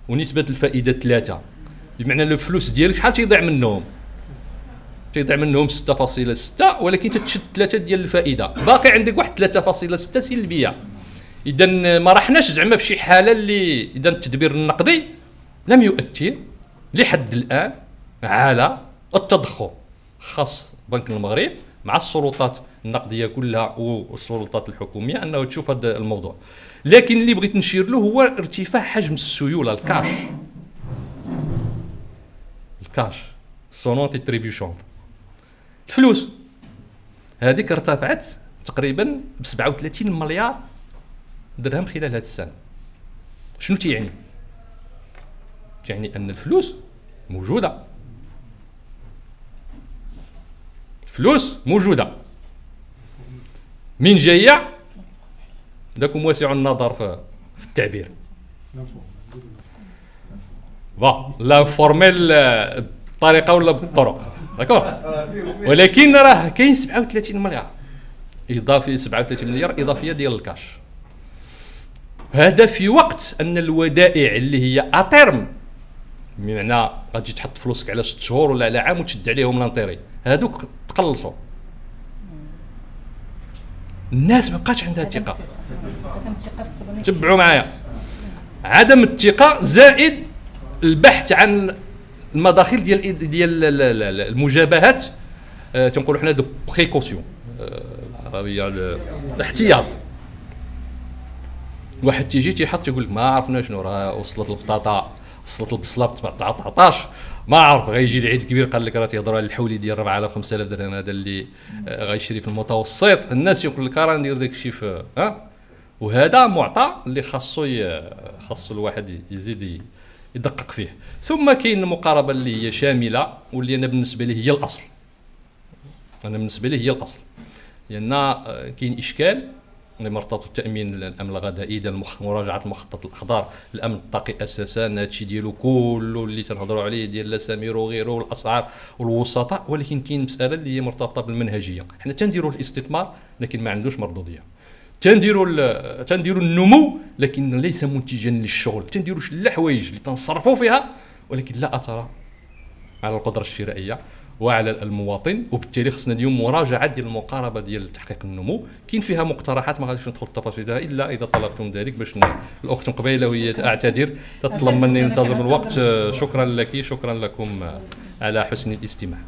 ونسبه الفائده 3، بمعنى الفلوس ديالك شحال تيضيع منهم 6.6 ولكن تتشد 3 ديال الفائده، باقي عندك واحد 3.6 سلبيه. اذا ما رحناش زعما في شي حاله اللي اذا التدبير النقدي لم يؤثر لحد الان على التضخم، خاص بنك المغرب مع السلطات النقديه كلها والسلطات الحكوميه انه تشوف هذا الموضوع. لكن اللي بغيت نشير له هو ارتفاع حجم السيوله، الكاش سونون تريبيشون، الفلوس هذيك ارتفعت تقريبا ب 37 مليار درهم خلال هذه السنه. شنو تيعني؟ تيعني ان الفلوس موجوده، الفلوس موجوده من جايه. داكم واسع النظر في التعبير با لا فورميل بالطريقه ولا بالطرق، داكور، ولكن راه كاين 37 مليار اضافي، 37 مليار اضافيه ديال الكاش. هذا في وقت ان الودائع اللي هي اترم، بمعنى غتجي تحط فلوسك على 6 شهور ولا على عام وتشد عليهم لانطيري، هذوك تقلصوا. الناس ما بقاتش عندها الثقه. تبعوا معايا، عدم الثقه زائد البحث عن المداخل ديال المجابهات، تنقولوا حنا دو بريكوسيون العربيه، الاحتياط. واحد تيجي تيحط يقول لك ما عرفنا شنو، راه وصلت البطاطا، وصلت البصله ب 14، ما عرف. غيجي العيد الكبير قال لك راه تيهضروا على الحولي ديال 4000 5000 درهم، هذا اللي غيشري في المتوسط. الناس يقول لك راه ندير داك الشيء في وهذا معطى اللي خاصو الواحد يزيد يدقق فيه. ثم كاين المقاربه اللي هي شامله، واللي انا بالنسبه لي هي الاصل، لان كاين اشكال مرتبط التامين الامن الغذائي، اذا مراجعه المخطط الاخضر، الامن الطاقي اساسا، هادشي ديالو كله اللي تنهضروا عليه ديال لا سمير وغيره والاسعار والوسطاء. ولكن كاين مساله اللي هي مرتبطه بالمنهجيه، حنا تنديروا الاستثمار لكن ما عندوش مردوديه، تنديروا النمو لكن ليس منتجا للشغل، تنديروا شي حوايج اللي تنصرفوا فيها ولكن لا اثر على القدره الشرائيه وعلى المواطن. وبالتالي خصنا اليوم مراجعه ديال المقاربه ديال تحقيق النمو، كاين فيها مقترحات ما غاديش ندخل التفاصيل ديالها الا اذا طلبتم ذلك. باش الاخت قبيله وهي تعتذر تطلب مني ننتظم الوقت. شكرا لك، شكرا لكم على حسن الاستماع.